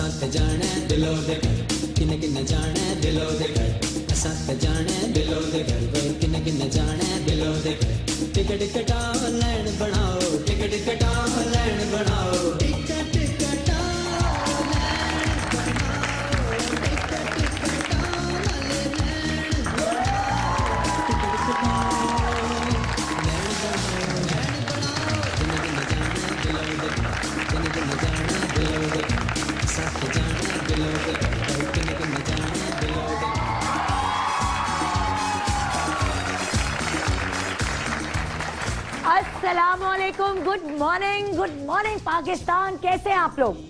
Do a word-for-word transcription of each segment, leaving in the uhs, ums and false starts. असां ते जाने दिलों दे घर किन्ने किन्ने जाने दिलों दे घर असां ते जाने दिलों दे घर वे किन्ने किन्ने जाने दिलों दे घर टिकट कटा लाइन बनाओ टिकट कटा लाइन बनाओ टिकट कटा लाइन बनाओ टिकट कटा लाइन बनाओ टिकट कटा लाइन बनाओ लाइन बनाओ किन्ने किन्ने जाने दिलों दे घर किन्ने किन्ने जाने दिलों दे घर साथ जाने दिलों दे घर किन्ने किन्ने जाने दिलों दे घर। अस्सलामुअलैकुम, good morning, good morning Pakistan. कैसे हैं आप लोग?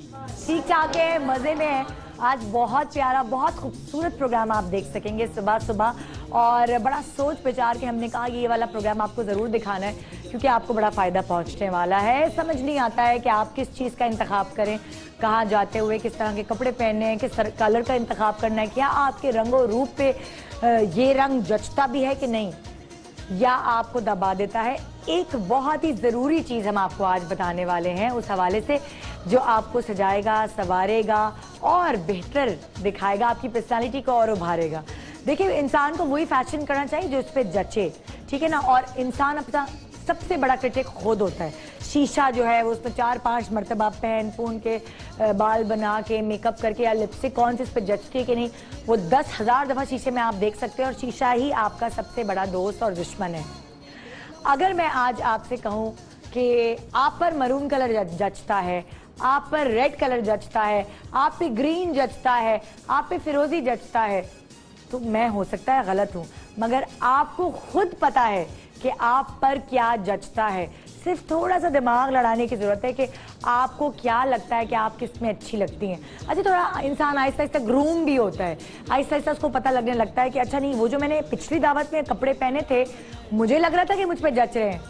ठीक ठाक है, मज़े में है। आज बहुत प्यारा, बहुत खूबसूरत प्रोग्राम आप देख सकेंगे सुबह सुबह, और बड़ा सोच विचार के हमने कहा ये वाला प्रोग्राम आपको ज़रूर दिखाना है क्योंकि आपको बड़ा फ़ायदा पहुंचने वाला है। समझ नहीं आता है कि आप किस चीज़ का इंतखाब करें, कहाँ जाते हुए किस तरह के कपड़े पहनने हैं, किस तरह कलर का इंतखाब करना है, क्या आपके रंगो रूप पर ये रंग जचता भी है कि नहीं या आपको दबा देता है। एक बहुत ही ज़रूरी चीज़ हम आपको आज बताने वाले हैं उस हवाले से जो आपको सजाएगा, संवारेगा और बेहतर दिखाएगा, आपकी पर्सनालिटी को और उभारेगा। देखिए, इंसान को वही फैशन करना चाहिए जो उस पर जचे, ठीक है ना। और इंसान अपना सबसे बड़ा क्रिटिक खुद होता है। शीशा जो है वो उसमें चार पांच मरतबा पहन पून के, बाल बना के, मेकअप करके या लिपस्टिक कौन सी इस पर जचती है कि नहीं, वो दस हज़ार दफ़ा शीशे में आप देख सकते हैं और शीशा ही आपका सबसे बड़ा दोस्त और दुश्मन है। अगर मैं आज आपसे कहूँ कि आप पर मरून कलर जचता है, आप पर रेड कलर जचता है, आप पे ग्रीन जचता है, आप पे फिरोजी जचता है, तो मैं हो सकता है गलत हूँ, मगर आपको खुद पता है कि आप पर क्या जचता है। सिर्फ थोड़ा सा दिमाग लड़ाने की ज़रूरत है कि आपको क्या लगता है कि आप किस में अच्छी लगती हैं। अच्छा, थोड़ा इंसान आहिस्ता आहिस्ता ग्रूम भी होता है, आहिस्ता आहिस्ता उसको पता लगने लगता है कि अच्छा नहीं, वो जो मैंने पिछली दावत में कपड़े पहने थे मुझे लग रहा था कि मुझ पर जच रहे हैं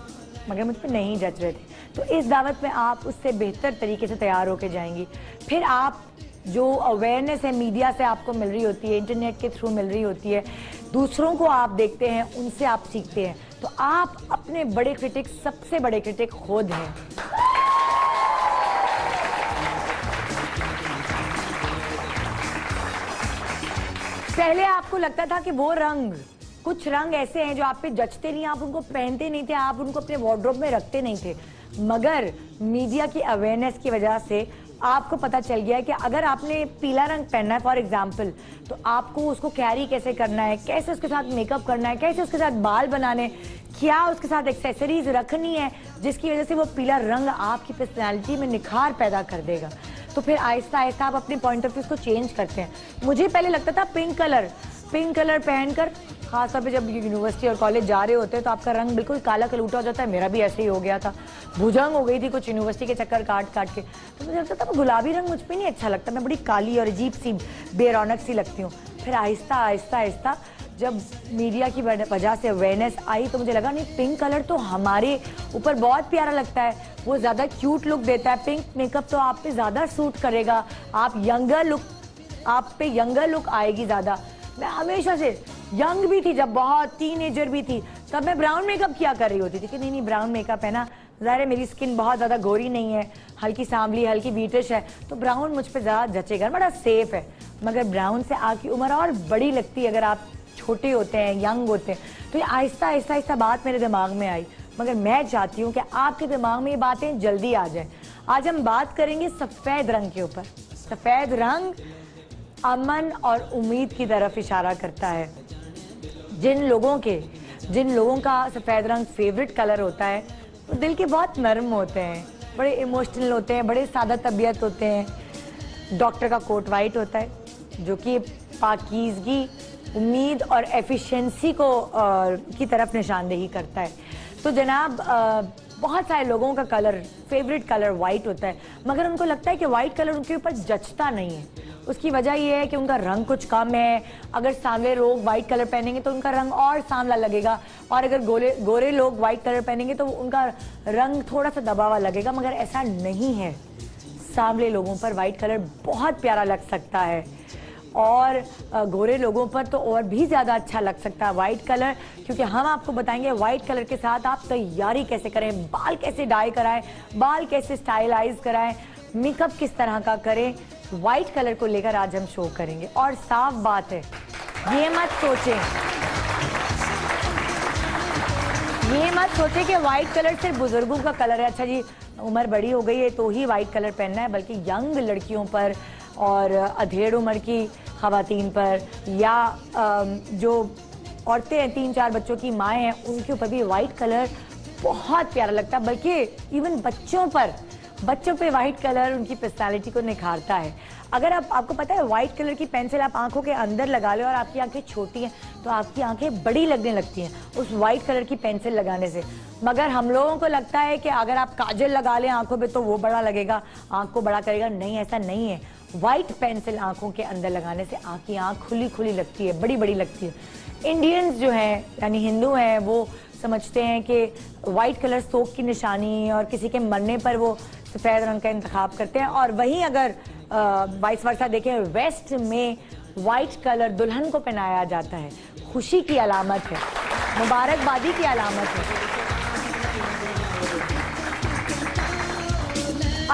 मगर मुझ पर नहीं जच रहे थे, तो इस दावत में आप उससे बेहतर तरीके से तैयार होकर जाएंगी। फिर आप जो अवेयरनेस है मीडिया से आपको मिल रही होती है, इंटरनेट के थ्रू मिल रही होती है, दूसरों को आप देखते हैं, उनसे आप सीखते हैं, तो आप अपने बड़े क्रिटिक, सबसे बड़े क्रिटिक खुद हैं। पहले आपको लगता था कि वो रंग, कुछ रंग ऐसे हैं जो आप पे जचते नहीं, आप उनको पहनते नहीं थे, आप उनको अपने वार्डरोब में रखते नहीं थे, मगर मीडिया की अवेयरनेस की वजह से आपको पता चल गया है कि अगर आपने पीला रंग पहनना है फॉर एग्जांपल, तो आपको उसको कैरी कैसे करना है, कैसे उसके साथ मेकअप करना है, कैसे उसके साथ बाल बनाने, क्या उसके साथ एक्सेसरीज रखनी है, जिसकी वजह से वो पीला रंग आपकी पर्सनालिटी में निखार पैदा कर देगा। तो फिर आहिस्ता आहिस्ता आप अपने पॉइंट ऑफ व्यू को चेंज करते हैं। मुझे पहले लगता था पिंक कलर, पिंक कलर पहनकर खासतौर पे जब यूनिवर्सिटी और कॉलेज जा रहे होते हैं तो आपका रंग बिल्कुल काला कलूटा हो जाता है। मेरा भी ऐसे ही हो गया था, भुजंग हो गई थी कुछ यूनिवर्सिटी के चक्कर काट काट के, तो मुझे लगता था वो गुलाबी रंग मुझ पे नहीं अच्छा लगता, मैं बड़ी काली और अजीब सी बेरौनक सी लगती हूँ। फिर आहिस्ता आहिस्ता आहिस्ता जब मीडिया की वजह से अवेयरनेस आई तो मुझे लगा नहीं, पिंक कलर तो हमारे ऊपर बहुत प्यारा लगता है, वो ज़्यादा क्यूट लुक देता है, पिंक मेकअप तो आप पे ज़्यादा सूट करेगा, आप यंगर लुक, आप पे यंगर लुक आएगी ज़्यादा। मैं हमेशा से यंग भी थी, जब बहुत टीनेजर भी थी तब मैं ब्राउन मेकअप किया कर रही होती थी कि नहीं नहीं ब्राउन मेकअप है ना, ज़ाहिर है मेरी स्किन बहुत ज़्यादा गोरी नहीं है, हल्की सांवली, हल्की बीटिश है, तो ब्राउन मुझ पे ज़्यादा जचेगा, बड़ा सेफ है। मगर ब्राउन से आपकी उम्र और बड़ी लगती है अगर आप छोटे होते हैं, यंग होते हैं। तो ये आहिस्ता आहिस्ता आहिस्ता बात मेरे दिमाग में आई, मगर मैं चाहती हूँ कि आपके दिमाग में ये बातें जल्दी आ जाएँ। आज हम बात करेंगे सफ़ेद रंग के ऊपर। सफ़ेद रंग अमन और उम्मीद की तरफ इशारा करता है। जिन लोगों के जिन लोगों का सफ़ेद रंग फेवरेट कलर होता है वो दिल के बहुत नरम होते हैं, बड़े इमोशनल होते हैं, बड़े सादा तबीयत होते हैं। डॉक्टर का कोट वाइट होता है जो कि पाकीज़गी, उम्मीद और एफिशिएंसी को आ, की तरफ निशानदेही करता है। तो जनाब आ, बहुत सारे लोगों का कलर, फेवरेट कलर वाइट होता है, मगर उनको लगता है कि वाइट कलर उनके ऊपर जचता नहीं है। उसकी वजह यह है कि उनका रंग कुछ कम है, अगर सांवले लोग वाइट कलर पहनेंगे तो उनका रंग और सांवला लगेगा, और अगर गोरे गोरे लोग वाइट कलर पहनेंगे तो उनका रंग थोड़ा सा दबा हुआ लगेगा, मगर ऐसा नहीं है। सांवले लोगों पर वाइट कलर बहुत प्यारा लग सकता है और गोरे लोगों पर तो और भी ज़्यादा अच्छा लग सकता है वाइट कलर, क्योंकि हम आपको बताएंगे वाइट कलर के साथ आप तैयारी कैसे करें, बाल कैसे डाई कराएं, बाल कैसे स्टाइलाइज कराएं, मेकअप किस तरह का करें, व्हाइट कलर को लेकर आज हम शो करेंगे। और साफ बात है, ये मत सोचें ये मत सोचें कि व्हाइट कलर सिर्फ बुजुर्गों का कलर है। अच्छा जी, उम्र बड़ी हो गई है तो ही व्हाइट कलर पहनना है, बल्कि यंग लड़कियों पर और अधेड़ उम्र की खवातीन पर या जो औरतें हैं, तीन चार बच्चों की माएँ हैं, उनके ऊपर भी वाइट कलर बहुत प्यारा लगता है। बल्कि इवन बच्चों पर बच्चों पे वाइट कलर उनकी पर्सनालिटी को निखारता है। अगर आप आपको पता है वाइट कलर की पेंसिल आप आंखों के अंदर लगा ले और आपकी आंखें छोटी हैं तो आपकी आंखें बड़ी लगने लगती हैं उस वाइट कलर की पेंसिल लगाने से। मगर हम लोगों को लगता है कि अगर आप काजल लगा लें आंखों पे तो वो बड़ा लगेगा, आंख को बड़ा करेगा। नहीं, ऐसा नहीं है। वाइट पेंसिल आंखों के अंदर लगाने से आपकी आँख खुली खुली लगती है, बड़ी बड़ी लगती है। इंडियंस जो हैं यानी हिंदू हैं वो समझते हैं कि वाइट कलर शोक की निशानी और किसी के मरने पर वो सफ़ेद रंग का इंतखाब करते हैं। और वहीं अगर वाइस वर्सा देखें, वेस्ट में वाइट कलर दुल्हन को पहनाया जाता है, खुशी की अलामत है, मुबारकबादी की अलामत है।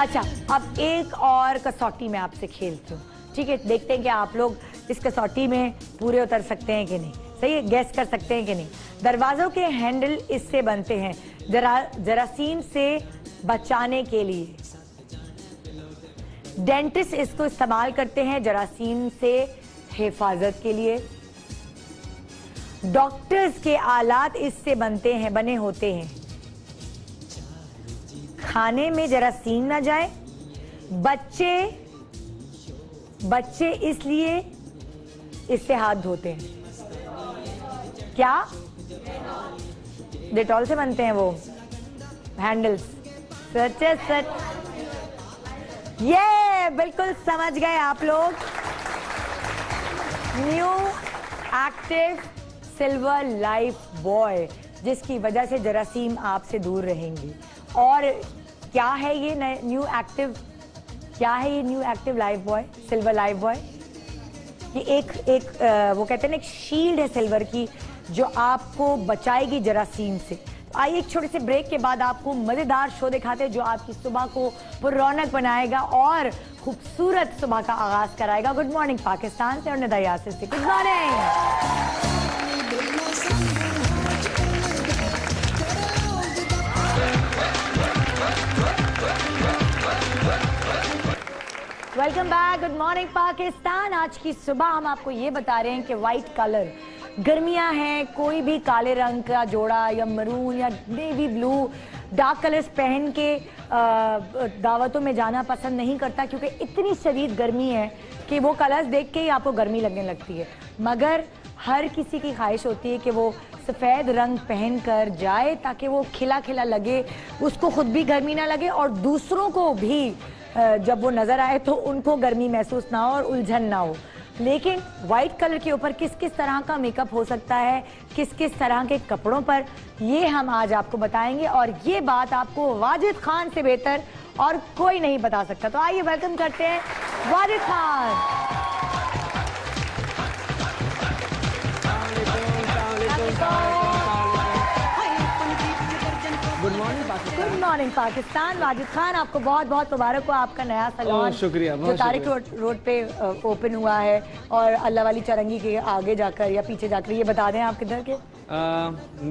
अच्छा, अब एक और कसौटी में आपसे खेलती हूँ, ठीक है? देखते हैं कि आप लोग इस कसौटी में पूरे उतर सकते हैं कि नहीं, सही है, गैस कर सकते हैं कि नहीं। दरवाज़ों के हैंडल इससे बनते हैं, जरा जरासीम से बचाने के लिए। डेंटिस्ट इसको इस्तेमाल करते हैं जरासीम से हिफाजत के लिए। डॉक्टर्स के आलात इससे बनते हैं, बने होते हैं। खाने में जरासीम ना जाए। बच्चे बच्चे इसलिए इससे हाथ धोते हैं। क्या डेटॉल से बनते हैं वो हैंडल्स? सच है, सच। ये बिल्कुल समझ गए आप लोग। New active silver Lifebuoy, जिसकी वजह से जरासीम आपसे दूर रहेंगी। और क्या है ये न्यू एक्टिव क्या है ये new active Lifebuoy, silver Lifebuoy? ये एक एक आ, वो कहते हैं ना, एक शील्ड है सिल्वर की जो आपको बचाएगी जरासीम से। तो आइए, एक छोटे से ब्रेक के बाद आपको मज़ेदार शो दिखाते हैं जो आपकी सुबह को पुरौनक बनाएगा और खूबसूरत सुबह का आगाज़ कराएगा। गुड मॉर्निंग पाकिस्तान से और निदा यासिर से। Good morning. Welcome back. Good morning Pakistan. आज की सुबह हम आपको ये बता रहे हैं कि वाइट कलर, गर्मियां हैं, कोई भी काले रंग का जोड़ा या मरून या नेवी ब्लू, डार्क कलर्स पहन के दावतों में जाना पसंद नहीं करता क्योंकि इतनी शदीद गर्मी है कि वो कलर्स देख के ही आपको गर्मी लगने लगती है। मगर हर किसी की ख्वाहिश होती है कि वो सफ़ेद रंग पहन कर जाए ताकि वो खिला खिला लगे, उसको खुद भी गर्मी ना लगे और दूसरों को भी जब वो नज़र आए तो उनको गर्मी महसूस ना हो और उलझन ना हो। लेकिन वाइट कलर के ऊपर किस किस तरह का मेकअप हो सकता है, किस किस तरह के कपड़ों पर, ये हम आज आपको बताएंगे। और ये बात आपको वाजिद खान से बेहतर और कोई नहीं बता सकता। तो आइए वेलकम करते हैं वाजिद खान। Good morning Pakistan. वाजिद खान, आपको बहुत बहुत मुबारक हो। आपका नया सलून, शुक्रिया, जो तारिक रोड रोड पे ओपन हुआ है और अल्लाह वाली चरंगी के आगे जाकर या पीछे जाकर, ये बता दें आप किधर के?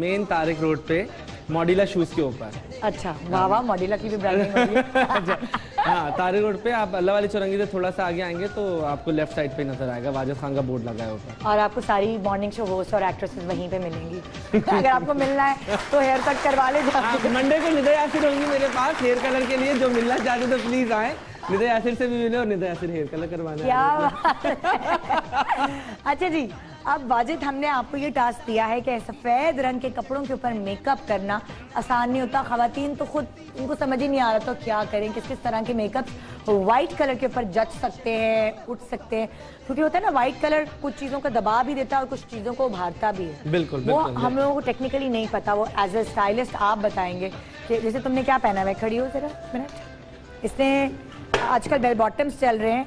मेन तारिक रोड पे, मॉडिला शूज के ऊपर। अच्छा, वाह वाह, मॉडिला की भी ब्रांडिंग। हाँ, तारिक रोड पे आप अल्लाह वाली चौरंगी से थोड़ा सा आगे आएंगे तो आपको लेफ्ट साइड पे नजर आएगा, वाजिद खान का बोर्ड लगा है ऊपर। और आपको सारी मॉर्निंग शो होस्ट और एक्ट्रेसेस वहीं पे मिलेंगी। अगर आपको मिलना है तो हेयर कट करवा ले। मंडे को निदा यासिर होंगी मेरे पास हेयर कलर के लिए, जो मिलना चाहते तो प्लीज आए, निदा यासिर से भी मिले और निदा यासिर हेयर कलर करवाना। अच्छा जी, अब वाजिद, हमने आपको ये टास्क दिया है कि सफ़ेद रंग के कपड़ों के ऊपर मेकअप करना आसान नहीं होता। ख़वातीन तो खुद उनको समझ ही नहीं आ रहा तो क्या करें, किस किस तरह के मेकअप वाइट कलर के ऊपर जच सकते हैं, उठ सकते हैं? क्योंकि होता है ना, वाइट कलर कुछ चीज़ों को दबा भी देता है और कुछ चीज़ों को उभारता भी है। बिल्कुल, वो बिल्कुल, हम लोगों को टेक्निकली नहीं पता। वो एज ए स्टाइलिस्ट आप बताएंगे कि जैसे तुमने क्या पहना है। खड़ी हो जरा मिनट। इसमें आजकल बेल बॉटम्स चल रहे हैं,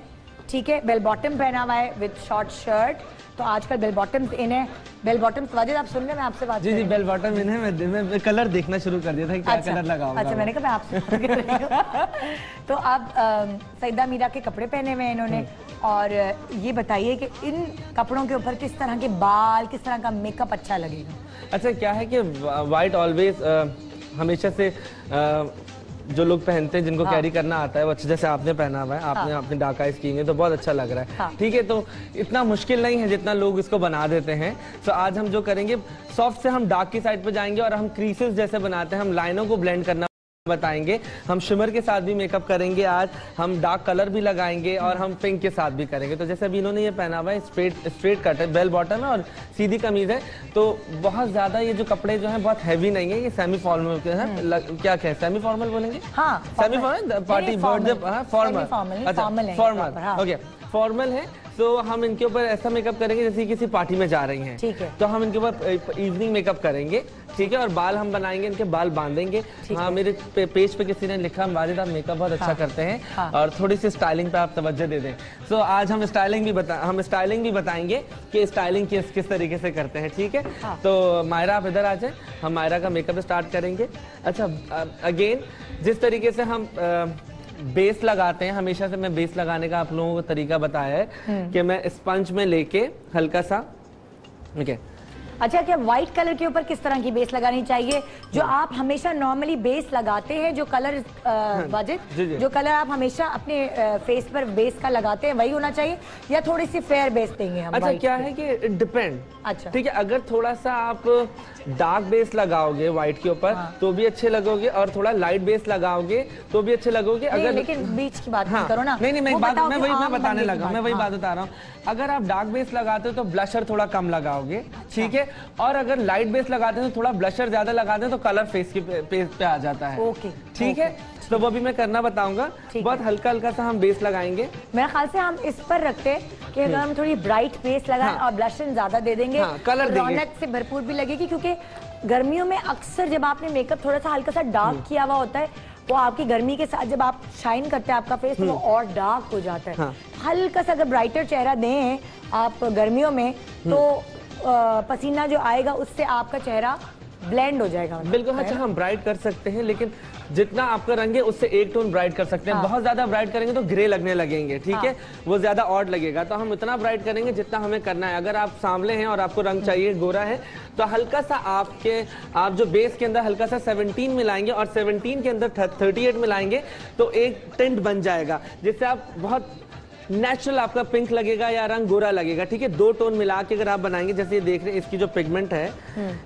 ठीक है? बेल बॉटम पहना हुआ है विद शॉर्ट शर्ट, तो आजकल बेल बॉटम्स इन है। बेल बॉटम वाजिद आप सुन ले, मैं आपसे बात जी जी बेल बॉटम इन्हें मैं, मैं कलर देखना शुरू कर दिया था कि क्या अच्छा, कलर लगाऊं। अच्छा मैंने कहा मैं आपसे तो आप सईदा मीरा के कपड़े पहने हुए हैं इन्होंने, और ये बताइए कि इन कपड़ों के ऊपर किस तरह के बाल, किस तरह का मेकअप अच्छा लगेगा? अच्छा क्या है कि वाइट ऑलवेज हमेशा से जो लोग पहनते हैं जिनको हाँ। कैरी करना आता है वो अच्छे, जैसे आपने पहना हुआ है, आपने हाँ। अपने डाका स्कीम है तो बहुत अच्छा लग रहा है हाँ। ठीक है, तो इतना मुश्किल नहीं है जितना लोग इसको बना देते हैं। तो आज हम जो करेंगे सॉफ्ट से हम डार्क की साइड पर जाएंगे और हम क्रीसेस जैसे बनाते हैं, हम लाइनों को ब्लेंड करना बताएंगे, हम शिमर के साथ भी मेकअप करेंगे, आज हम डार्क कलर भी लगाएंगे और हम पिंक के साथ भी करेंगे। तो जैसे अभी इन्होंने ये पहना हुआ है स्ट्रेट स्ट्रेट कट है, बेल बॉटम है और सीधी कमीज है, तो बहुत ज्यादा ये जो कपड़े जो हैं बहुत हैवी नहीं है, ये सेमी फॉर्मल के हैं, क्या कहें सेमी फॉर्मल बोलेंगे हाँ, semi formal party birthday formal, अच्छा फॉर्मल ओके फॉर्मल है। तो हम इनके ऊपर ऐसा मेकअप करेंगे जैसे किसी पार्टी में जा रही हैं, ठीक है, तो हम इनके ऊपर इवनिंग मेकअप करेंगे, ठीक है, और बाल हम बनाएंगे, इनके बाल बांधेंगे। हाँ मेरे पे, पेज पे किसी ने लिखा वाजिद आप मेकअप बहुत अच्छा हाँ, करते हैं हाँ, और थोड़ी सी स्टाइलिंग पे आप तवज्जो दे दें। तो आज हम स्टाइलिंग भी बता हम स्टाइलिंग भी बताएंगे कि स्टाइलिंग किस किस तरीके से करते हैं, ठीक है हाँ। तो मायरा आप इधर आ जाए, हम मायरा का मेकअप स्टार्ट करेंगे। अच्छा अगेन जिस तरीके से हम बेस लगाते हैं, हमेशा से मैं बेस लगाने का आप लोगों को तरीका बताया है कि मैं स्पंज में लेके हल्का सा ठीक है। अच्छा क्या व्हाइट कलर के ऊपर किस तरह की बेस लगानी चाहिए? जो आप हमेशा नॉर्मली बेस लगाते हैं, जो कलर वाजिद जो कलर आप हमेशा अपने फेस पर बेस का लगाते हैं वही होना चाहिए या थोड़ी सी फेयर बेस देंगे हम? अच्छा क्या है कि डिपेंड, अच्छा ठीक है, अगर थोड़ा सा आप डार्क बेस लगाओगे व्हाइट के ऊपर हाँ। तो भी अच्छे लगोगे और थोड़ा लाइट बेस लगाओगे तो भी अच्छे लगोगे। अगर लेकिन बीच की बात हाँ। करो ना, नहीं नहीं मैं बात मैं वही मैं बताने लगा मैं वही बात बता रहा हूँ। अगर आप डार्क बेस लगाते हो तो ब्लशर थोड़ा कम लगाओगे, ठीक है, और अगर लाइट बेस लगाते हैं तो थोड़ा ब्लशर ज्यादा लगाते हैं तो कलर फेस की फेस पे आ जाता है। ओके ठीक है, तो वो भी मैं करना बताऊंगा। बहुत हल्का हल्का सा हम बेस लगाएंगे, मेरे ख्याल से हम इस पर रखते हैं कि अगर हम थोड़ी ब्राइट बेस लगाएं हाँ। और ब्लशर ज्यादा दे देंगे हाँ, कलर रौनक से भरपूर भी लगेगी, क्योंकि गर्मियों में अक्सर जब आपने मेकअप थोड़ा सा हल्का सा डार्क किया हुआ होता है वो आपकी गर्मी के साथ जब आप शाइन करते हैं आपका फेस वो और डार्क हो जाता है हाँ। हल्का सा अगर ब्राइटर चेहरा दें आप गर्मियों में तो पसीना जो आएगा उससे आपका चेहरा ब्लेंड हो जाएगा बिल्कुल। अच्छा हम ब्राइट कर सकते हैं, लेकिन जितना आपका रंग है उससे एक टोन ब्राइट कर सकते हैं हाँ। बहुत ज्यादा ब्राइट करेंगे तो ग्रे लगने लगेंगे, ठीक हाँ। है, वो ज्यादा ऑड लगेगा, तो हम इतना ब्राइट करेंगे जितना हमें करना है। अगर आप सांवले हैं और आपको रंग चाहिए गोरा है तो हल्का सा आपके आप जो बेस के अंदर हल्का सा सेवनटीन मिलाएंगे और सेवनटीन के अंदर थर्टी एट मिलाएंगे तो एक टेंट बन जाएगा, जिससे आप बहुत नेचुरल आपका पिंक लगेगा या रंग गोरा लगेगा, ठीक है। दो टोन मिला के अगर आप बनाएंगे, जैसे ये देख रहे हैं इसकी जो पिगमेंट है,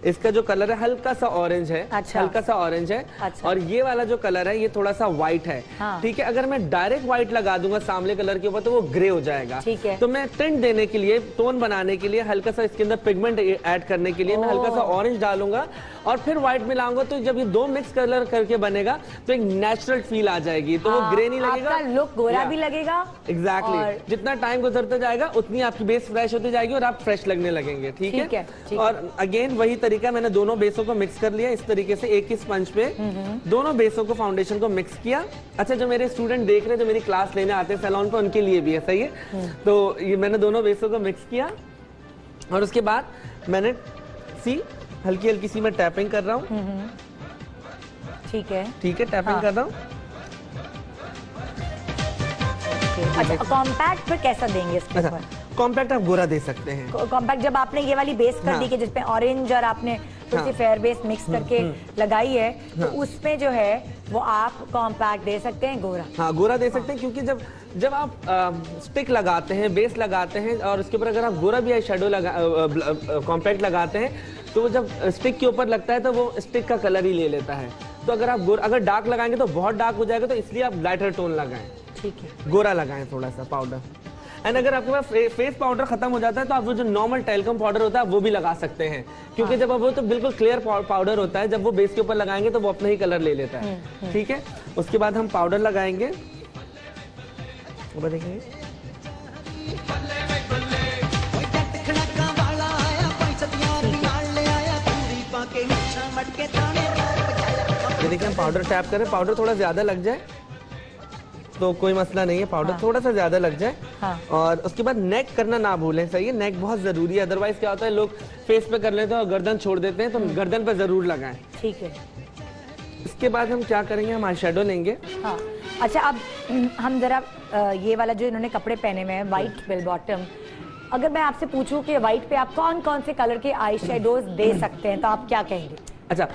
इसका जो कलर है हल्का सा ऑरेंज है, अच्छा। हल्का सा ऑरेंज है अच्छा। और ये वाला जो कलर है ये थोड़ा सा व्हाइट है, हाँ। ठीक है, अगर मैं डायरेक्ट व्हाइट लगा दूंगा सांवले कलर के ऊपर तो वो ग्रे हो जाएगा, ठीक है। तो मैं टिंट देने के लिए, टोन बनाने के लिए, हल्का सा इसके अंदर पिगमेंट ऐड करने के लिए मैं हल्का सा ऑरेंज डालूंगा और फिर व्हाइट मिलाऊंगा, तो जब ये दो मिक्स कलर करके बनेगा तो एक नेचुरल फील आ जाएगी, तो वो ग्रे नहीं लगेगा, लुक गोरा भी लगेगा। एग्जैक्टली, जितना टाइम गुजरता जाएगा उतनी आपकी बेस फ्रेश होती जाएगी और आप फ्रेश लगने लगेंगे, ठीक है, है ठीक और है। अगेन वही तरीका, मैंने दोनों बेसों को मिक्स कर लिया इस तरीके से, एक ही स्पंज पे दोनों बेसों को, फाउंडेशन को मिक्स किया। अच्छा जो मेरे स्टूडेंट देख रहे हैं, जो मेरी क्लास लेने आते हैं सैलून पे, उनके लिए भी ऐसा ही है। तो ये मैंने दोनों बेसों को मिक्स किया और उसके बाद मैंने सी हल्की हल्की सी मैं टैपिंग कर रहा हूँ, ठीक है ठीक है, टैपिंग कर रहा हूँ। अच्छा कॉम्पैक्ट फिर कैसा देंगे इसके ऊपर? अच्छा, कॉम्पैक्ट आप गोरा दे सकते हैं। कॉम्पैक्ट जब आपने ये वाली बेस कर हाँ। दी कि जिसपे ऑरेंज और आपने हाँ। फेयर बेस मिक्स करके लगाई है हाँ। तो उसमें जो है वो आप कॉम्पैक्ट दे सकते हैं, गोरा हाँ गोरा दे सकते हैं, क्योंकि जब जब आप आ, स्टिक लगाते हैं, बेस लगाते हैं और उसके ऊपर अगर आप गोरा भी आई शेडो लगा कॉम्पैक्ट लगाते हैं तो जब स्टिक के ऊपर लगता है तो वो स्टिक का कलर ही ले लेता है। तो अगर आप गोरा अगर डार्क लगाएंगे तो बहुत डार्क हो जाएगा, तो इसलिए आप लाइटर टोन लगाएं, ठीक है, गोरा लगाएं थोड़ा सा पाउडर। एंड अगर आपके पास फे, फेस पाउडर खत्म हो जाता है तो आप वो जो नॉर्मल टेल्कम पाउडर होता है वो भी लगा सकते हैं, क्योंकि हाँ। जब वो तो बिल्कुल क्लियर पाउडर होता है, जब वो बेस के ऊपर लगाएंगे तो वो अपना ही कलर ले लेता है, ठीक है। उसके बाद हम पाउडर लगाएंगे, वो देखेंगे देखिए हम पाउडर टैप करें, पाउडर थोड़ा ज्यादा लग जाए तो कोई मसला नहीं है, पाउडर हाँ। थोड़ा सा ज्यादा लग जाए हाँ। और उसके बाद नेक करना ना भूलें, सही है, नेक बहुत जरूरी है। अदरवाइज क्या होता है लोग फेस पे कर लेते हैं और गर्दन छोड़ देते हैं, तो गर्दन पे जरूर लगाएं। ठीक है, इसके बाद हम क्या करेंगे, हम आई शेडो लेंगे हाँ। अच्छा अब हम जरा ये वाला जो इन्होंने कपड़े पहने हुए हैं व्हाइट बेल बॉटम, अगर मैं आपसे पूछूं कि व्हाइट पे आप कौन कौन से कलर के आई शेडोज दे सकते हैं तो आप क्या कहेंगे? अच्छा,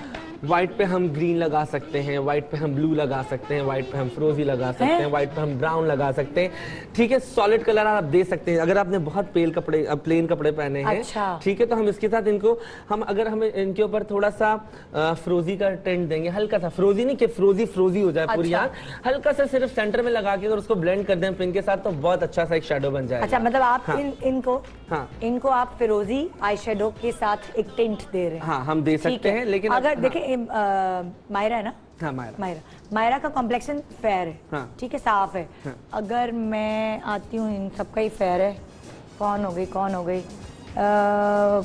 व्हाइट पे हम ग्रीन लगा सकते हैं, व्हाइट पे हम ब्लू लगा सकते हैं, व्हाइट पे हम फिरोजी लगा सकते हैं, व्हाइट पे हम ब्राउन लगा सकते हैं। ठीक है, सॉलिड कलर आप दे सकते हैं। अगर आपने बहुत पेल कपड़े प्लेन कपड़े पहने हैं, अच्छा। ठीक है, तो हम इसके साथ इनको हम अगर हम इनके ऊपर थोड़ा सा फिरोजी का टेंट देंगे, हल्का सा, फिरोजी नहीं कि फिरोजी फिरोजी हो जाए पूरी यार, हल्का सा सिर्फ सेंटर में लगा के अगर उसको ब्लेंड कर दें पिंक के साथ तो बहुत अच्छा सा एक शेडो बन जाए। अच्छा, मतलब आप इनको हाँ इनको आप फिरोजी आई शेडो के साथ एक टेंट दे रहे हैं? हाँ, हम दे सकते हैं। लेकिन अगर देखिए मायरा है ना हाँ, मायरा मायरा मायरा का कॉम्प्लेक्शन फेयर है हाँ, ठीक है, साफ है हाँ। अगर मैं आती हूँ इन सबका ही फेयर है, कौन हो गई कौन हो गई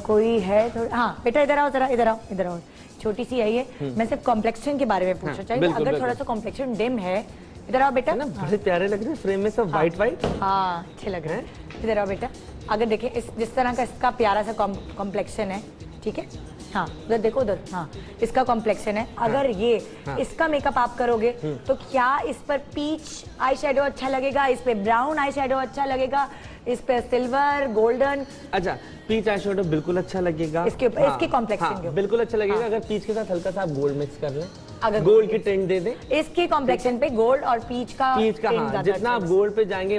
कोई है थोड़ा हाँ, बेटा इधर आओ जरा, इधर आओ इधर आओ, छोटी सी है ये, मैं सिर्फ कॉम्प्लेक्शन के बारे में पूछना हाँ, चाहिए। अगर थोड़ा सा कॉम्प्लेक्शन डिम है, इधर आओ बेटा, बड़े प्यारे लग रहे हैं फ्रेम में सब व्हाइट व्हाइट हाँ, अच्छे लग रहे हैं। इधर आओ बेटा, अगर देखें इस जिस तरह का इसका प्यारा सा कॉम्प्लेक्शन है, ठीक है हाँ, उधर देखो उधर हाँ, इसका कॉम्प्लेक्शन है, अगर हाँ, ये हाँ, इसका मेकअप आप करोगे तो क्या इस पर पीच आई शेडो अच्छा लगेगा, इस पे ब्राउन आई शेडो अच्छा लगेगा, इस पे सिल्वर गोल्डन? अच्छा, पीच आई शेडो बिल्कुल अच्छा लगेगा इसके हाँ, इसके कॉम्प्लेक्शन हाँ, बिल्कुल अच्छा लगेगा हाँ, अगर पीच के साथ हल्का सा आप गोल्ड मिक्स कर लें, अगर गोल्ड की टेंट दे दें इसके कॉम्प्लेक्शन पे, गोल्ड और पीच का पीच का हाँ, जितना आप गोल्ड पे जाएंगे,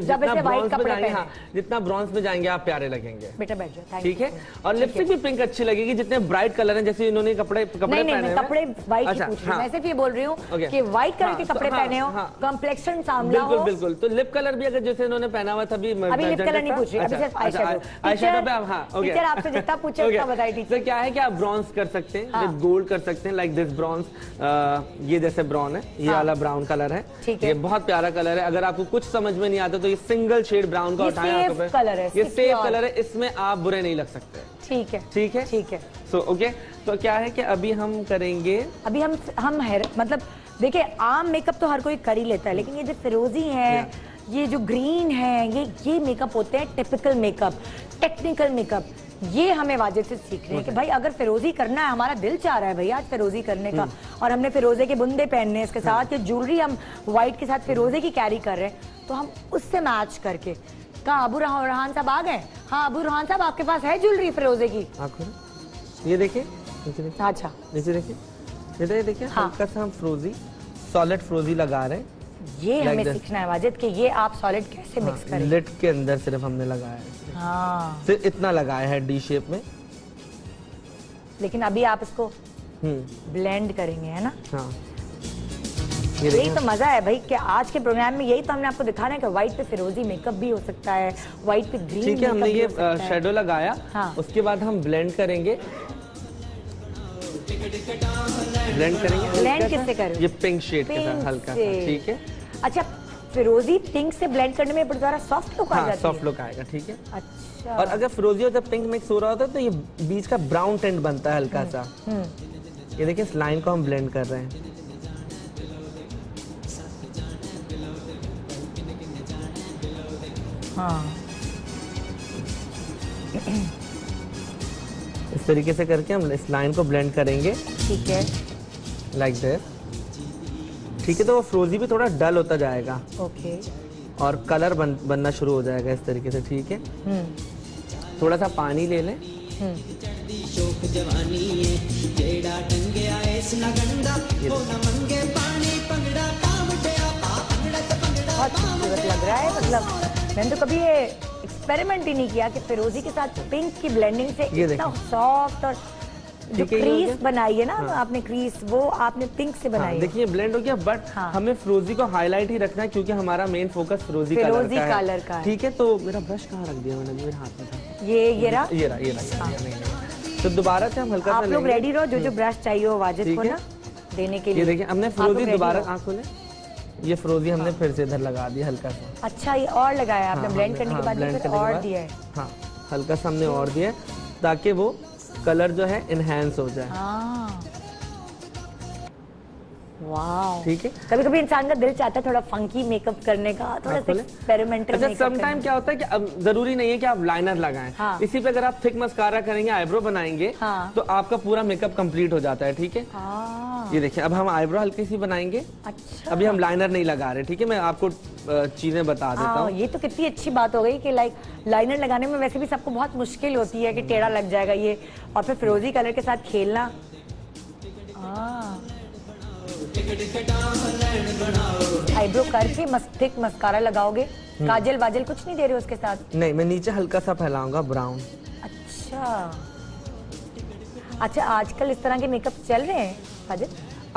जितना ब्रॉन्ज पे जाएंगे आप प्यारे लगेंगे। बेटा बैठ जाओ, ठीक है। और लिपस्टिक भी पिंक अच्छी लगेगी, जितने ब्राइट कलर है, जैसे इन्होंने कपड़े कपड़े कपड़े व्हाइट, मैं सिर्फ ये बोल रही हूँ कि व्हाइट कलर के कपड़े पहने हो, कॉम्प्लेक्शन सामने बिल्कुल बिल्कुल। तो लिप कलर भी अगर जैसे इन्होंने पहना हुआ था, नहीं पूछ रही अभी, सिर्फ आई शेडो पे आप हाँ, ओके। टीचर आपसे जितना पूछे उतना बताइए टीचर। क्या है कि आप ब्रॉन्ज कर सकते हैं हाँ, गोल्ड कर सकते हैं, लाइक दिस ब्रॉन्ज, ये जैसे ब्राउन है, ये वाला हाँ, ब्राउन कलर है, ये बहुत प्यारा कलर है। अगर आपको कुछ समझ में नहीं आता तो ये सिंगल शेड ब्राउन का उठाया कलर है, ये सेफ कलर है, इसमें आप बुरे नहीं लग सकते। ठीक है ठीक है ठीक है, सो ओके। तो क्या है कि अभी हम करेंगे, अभी हम हम मतलब देखिये आम मेकअप तो हर कोई कर ही लेता है, लेकिन ये जो फिरोजी है, ये जो ग्रीन है, ये ये मेकअप होते हैं टिपिकल मेकअप, टेक्निकल मेकअप, ये हमें वाजिद से सीख रहे हैं कि भाई अगर फिरोजी करना है, हमारा दिल चाह रहा है भाई आज फिरोजी करने का, और हमने फिरोजे के बुंदे पहनने हैं इसके साथ, ये ज्वेलरी हम व्हाइट के साथ फिरोजे की कैरी कर रहे हैं, तो हम उससे मैच करके। कहाँ अबू रोहान साहब आ गए? हाँ अबू रोहान साहब, आपके पास है ज्वेलरी फिरोजे की? ये देखिए, अच्छा देखिए देखिए हल्का सा हम फिरोजी, सॉलिड फिरोजी लगा रहे हैं। ये like हमें this. सीखना है वाजिद कि ये आप सॉलिड कैसे हाँ, मिक्स करें। लिट के अंदर सिर्फ हमने लगाया है हाँ, सिर्फ इतना लगाया है डी शेप में, लेकिन अभी आप इसको ब्लेंड करेंगे, है ना हाँ। यही तो मजा है भाई कि आज के प्रोग्राम में यही तो हमने आपको दिखाना है कि व्हाइट पे फिरोजी मेकअप भी हो सकता है, व्हाइट पे ग्रीन। ठीक है, हमने ये शेडो लगाया हाँ, उसके बाद हम ब्लेंड करेंगे। ब्लेंड करेंगे, ब्लेंड किससे करें? ये पिंक शेड के साथ हल्का सा, ठीक है। अच्छा, फिरोजी पिंक से ब्लेंड करने में बड़ा सॉफ्ट लुक आएगा, सॉफ्ट लुक आएगा, ठीक है। अच्छा, और अगर फिरोजी और जब पिंक मिक्स हो रहा होता है तो ये बीच का ब्राउन टेंट बनता है हल्का सा। ये देखिए, इस लाइन को हम ब्लेंड कर रहे हैं। हाँ, इस तरीके से करके हम इस लाइन को ब्लेंड करेंगे, ठीक है, लाइक दिस। ठीक है, तो वो फिरोजी भी थोड़ा डल होता जाएगा, ओके, और कलर बन, बनना शुरू हो जाएगा इस तरीके से, ठीक है। थोड़ा सा पानी ले लें, बहुत लग रहा है, मतलब मैंने तो कभी ये एक्सपेरिमेंट ही नहीं किया कि फिरोजी के साथ पिंक की ब्लेंडिंग से इतना सॉफ्ट, और जो क्रीज बनाई है ना हाँ, आपने क्रीज वो आपने पिंक से बनाई हाँ, देखिए ब्लेंड हो गया, बट हाँ, हमें फिरोजी को हाईलाइट ही रखना है क्योंकि हमारा मेन फोकस फिरोजी कलर का है, ठीक है। तो मेरा ब्रश कहाँ रख दिया मैंने, मेरे हाथ में था, ये ये रहा ये रहा ये रहा। तो दोबारा से हम हल्का सा, आप लोग रेडी रहो, जो जो ब्रश चाहिए हो वाजिद को ना देने के लिए। देखिए, हमने फिरोजी दोबारा आंख खोले, ये फिरोजी हमने हाँ, फिर से इधर लगा दिया हल्का सा। अच्छा, ये और लगाया आपने हाँ, ब्लेंड करने हाँ, के बाद फिर और बाद, दिया है हाँ, हल्का सा हमने और दिया ताकि वो कलर जो है इनहेंस हो जाए हाँ। वाओ ठीक है। कभी कभी इंसान का दिल चाहता है थोड़ा फंकी मेकअप करने का, थोड़ा एक्सपेरिमेंटल। अच्छा समटाइम क्या होता है कि अब जरूरी नहीं है कि आप लाइनर लगाएं, हाँ। इसी पे अगर आप थिक मस्कारा करेंगे, आईब्रो बनाएंगे, हाँ। तो आपका पूरा मेकअप कंप्लीट हो जाता है। ठीक है, हाँ। ये देखिए अब हम आईब्रो हल्की सी बनाएंगे। अच्छा। अभी हम लाइनर नहीं लगा रहे। ठीक है, मैं आपको चीजें बता देता हूँ। ये तो कितनी अच्छी बात हो गई कि लाइक लाइनर लगाने में वैसे भी सबको बहुत मुश्किल होती है कि टेढ़ा लग जाएगा ये, और फिर फिरोजी कलर के साथ खेलना। आईब्रो करके मस्तिक मस्कारा लगाओगे, काजल वाजल कुछ नहीं दे रहे उसके साथ? नहीं, मैं नीचे हल्का सा फैलाऊंगा ब्राउन। अच्छा अच्छा आजकल इस तरह के मेकअप चल रहे हैं काजल?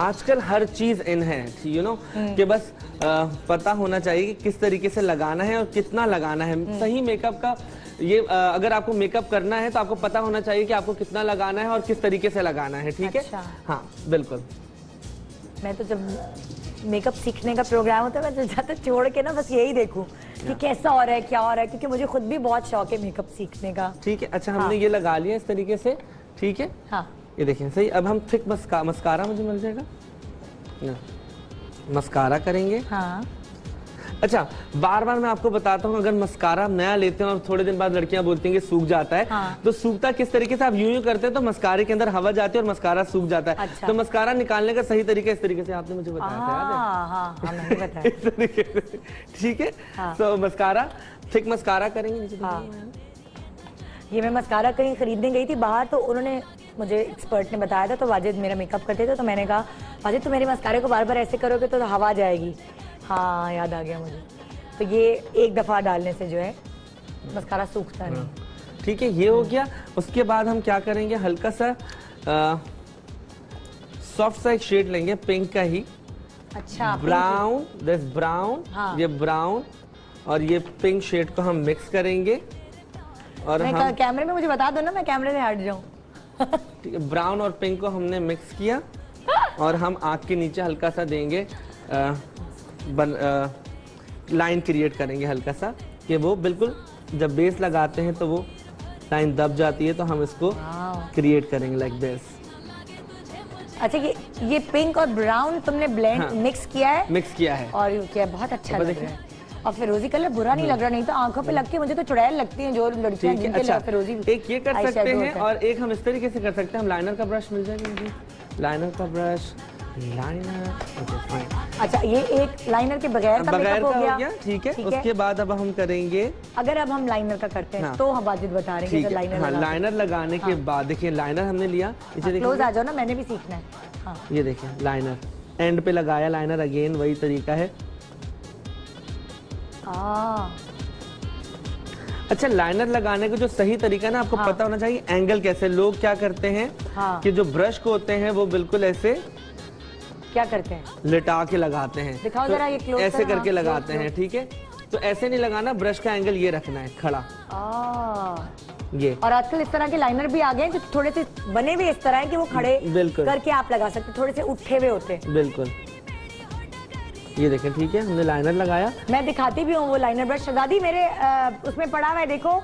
आजकल हर चीज इन है, यू नो कि बस आ, पता होना चाहिए कि किस तरीके से लगाना है और कितना लगाना है। सही मेकअप का ये आ, अगर आपको मेकअप करना है तो आपको पता होना चाहिए कि आपको कितना लगाना है और किस तरीके से लगाना है। ठीक है, अच्छा। हाँ बिल्कुल। मैं तो जब मेकअप सीखने का प्रोग्राम होता है मैं ज़्यादा छोड़ के ना बस यही देखूं कि कैसा हो रहा है, क्या हो रहा है, क्योंकि मुझे खुद भी बहुत शौक है मेकअप सीखने का। ठीक है, अच्छा। हाँ। हमने ये लगा लिया इस तरीके से। ठीक है, हाँ ये देखिए सही। अब हम थिक मस्का, मस्कारा मुझे मिल जाएगा ना, मस्कारा करेंगे। हाँ अच्छा, बार बार मैं आपको बताता हूँ अगर मस्कारा नया लेते हैं और थोड़े दिन बाद लड़कियां बोलती हैं कि सूख जाता है, हाँ। तो सूखता किस तरीके से? आप यूं यूं करते हैं तो मस्कारे के अंदर हवा जाती है और मस्कारा सूख जाता है। अच्छा। तो मस्कारा निकालने का सही तरीका इस तरीके से आपने मुझे बताया था, याद है? इस तरीके से। ठीक है, तो मस्कारा थिक मस्कारा करेंगे। ये मैं मस्कारा कहीं खरीदने गई थी बाहर, तो उन्होंने मुझे एक्सपर्ट ने बताया था, तो वाजिद मेरा मेकअप करते थे, तो मैंने कहा वाजिद तुम मेरे मस्कारे को बार बार ऐसे करोगे तो हवा जाएगी। हाँ याद आ गया मुझे, तो ये एक दफ़ा डालने से जो है मस्कारा सूखता नहीं। ठीक है, ये हो गया। उसके बाद हम क्या करेंगे, हल्का सा सॉफ्ट सा एक शेड लेंगे पिंक का ही। अच्छा, ब्राउन दिस ब्राउन, हाँ। ये ब्राउन और ये पिंक शेड को हम मिक्स करेंगे। और मैं हम... कैमरे में मुझे बता दो ना, मैं कैमरे में हट जाऊँ। ठीक है, ब्राउन और पिंक को हमने मिक्स किया और हम आँख के नीचे हल्का सा देंगे, आ, बन लाइन क्रिएट करेंगे हल्का सा कि वो बिल्कुल जब बेस लगाते हैं तो वो लाइन दब जाती है, तो हम इसको क्रिएट करेंगे लाइक दिस। अच्छा, ये ये पिंक और ब्राउन तुमने ब्लेंड, हाँ, मिक्स किया है? मिक्स किया है और ये क्या बहुत अच्छा लग रहा है। और फिरोजी कलर बुरा नहीं लग रहा, नहीं तो आंखों पे लगती है मुझे तो चुड़ैल लगती है जो लड़कियां जिनके लिए फिरोजी। एक ये कर सकते हैं और एक हम इस तरीके से कर सकते हैं। हम लाइनर का ब्रश मिल जाएगा मुझे, लाइनर का ब्रश लाइनर। अच्छा, ये एक लाइनर के बगैर का बगैर हो गया। ठीक है, उसके बाद अब हम करेंगे, अगर अब हम लाइनर का करते हैं, हाँ, तो हम वाजिद बता रहे हैं लाइनर, हाँ, लाइनर लगाने, हाँ, के बाद देखिए लाइनर हमने लिया, इसे क्लोज आ जाओ ना, मैंने भी सीखना है। हाँ। ये देखिए लाइनर एंड पे लगाया, लाइनर अगेन वही तरीका है। अच्छा, लाइनर लगाने का जो सही तरीका ना आपको पता होना चाहिए, एंगल कैसे। लोग क्या करते हैं कि जो ब्रश होते हैं वो बिल्कुल ऐसे क्या करते हैं, लिटा के लगाते हैं। दिखाओ जरा, ये क्लोज ऐसे करके लगाते हैं। ठीक है, तो ऐसे नहीं लगाना, ब्रश का एंगल ये रखना है खड़ा। ये और आजकल इस तरह के लाइनर भी आ गए हैं जो थोड़े से बने भी इस तरह हैं कि वो खड़े करके आप लगा सकते, थोड़े से उठे हुए होते हैं। बिल्कुल, ये देखें। ठीक है, हमने लाइनर लगाया। मैं दिखाती भी हूँ वो लाइनर ब्रश, दादी मेरे उसमें पड़ा हुआ है, देखो।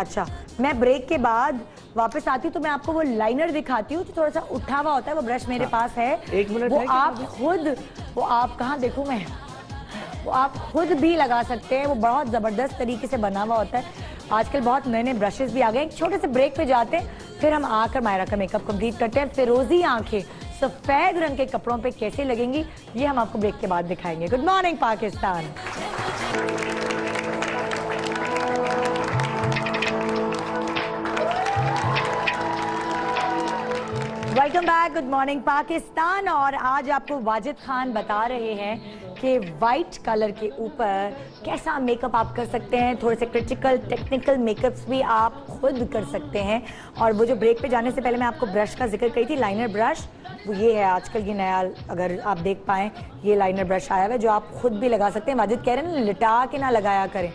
अच्छा, मैं ब्रेक के बाद वापस आती हूँ तो मैं आपको वो लाइनर दिखाती हूँ जो थोड़ा सा उठा हुआ होता है, वो ब्रश मेरे, हाँ, पास है। एक मिनट, वो आप खुद, वो आप कहाँ देखूँ मैं, वो आप खुद भी लगा सकते हैं, वो बहुत ज़बरदस्त तरीके से बना हुआ होता है। आजकल बहुत नए नए ब्रशेस भी आ गए। एक छोटे से ब्रेक पे जाते हैं, फिर हम आकर मायरा का मेकअप कंप्लीट करते हैं। फिरोजी आँखें सफ़ेद रंग के कपड़ों पर कैसे लगेंगी ये हम आपको ब्रेक के बाद दिखाएंगे। Good morning Pakistan. Welcome back, good morning Pakistan. और आज आपको वाजिद खान बता रहे हैं कि वाइट कलर के ऊपर कैसा मेकअप आप कर सकते हैं। थोड़े से क्रिटिकल टेक्निकल मेकअप्स भी आप खुद कर सकते हैं। और वो जो ब्रेक पे जाने से पहले मैं आपको ब्रश का जिक्र करी थी, लाइनर ब्रश, वो ये है आजकल ये नया, अगर आप देख पाएँ ये लाइनर ब्रश आया हुआ है जो आप खुद भी लगा सकते हैं। वाजिद कह रहे हैं ना लिटा के ना लगाया करें,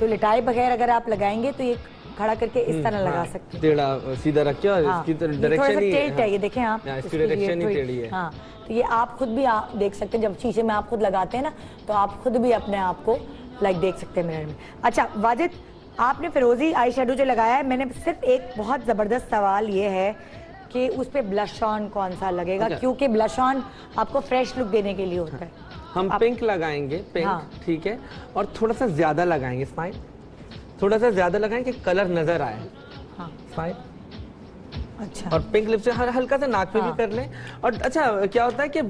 तो लिटाए बगैर अगर आप लगाएंगे तो ये खड़ा करके इस तरह, हाँ, लगा सकते हैं। टेढ़ा सीधा रख के और इसकी डायरेक्शन ही टेढ़ी है, ये देखें आप, इसकी डायरेक्शन ही टेढ़ी है। हाँ, तो ये आप खुद भी आप देख सकते हैं, जब शीशे में आप खुद लगाते हैं ना तो आप खुद भी अपने आप को लाइक देख सकते हैं मिरर में। अच्छा वाजिद, आपने फिरोजी आई शेडो जो लगाया है, मैंने सिर्फ एक बहुत ज़बरदस्त सवाल ये है कि उस पर ब्लश ऑन कौन सा लगेगा, क्योंकि ब्लश ऑन आपको फ्रेश लुक देने के लिए होता है। हम पिंक लगाएंगे, पिंक ठीक है, और थोड़ा सा ज्यादा लगाएंगे, फाइन, थोड़ा सा ज्यादा लगाएंगे कि कलर नजर आए, फाइन। अच्छा, और पिंक लिप से हल्का सा नाक पे हाँ। भी कर लें। और अच्छा क्या होता है कि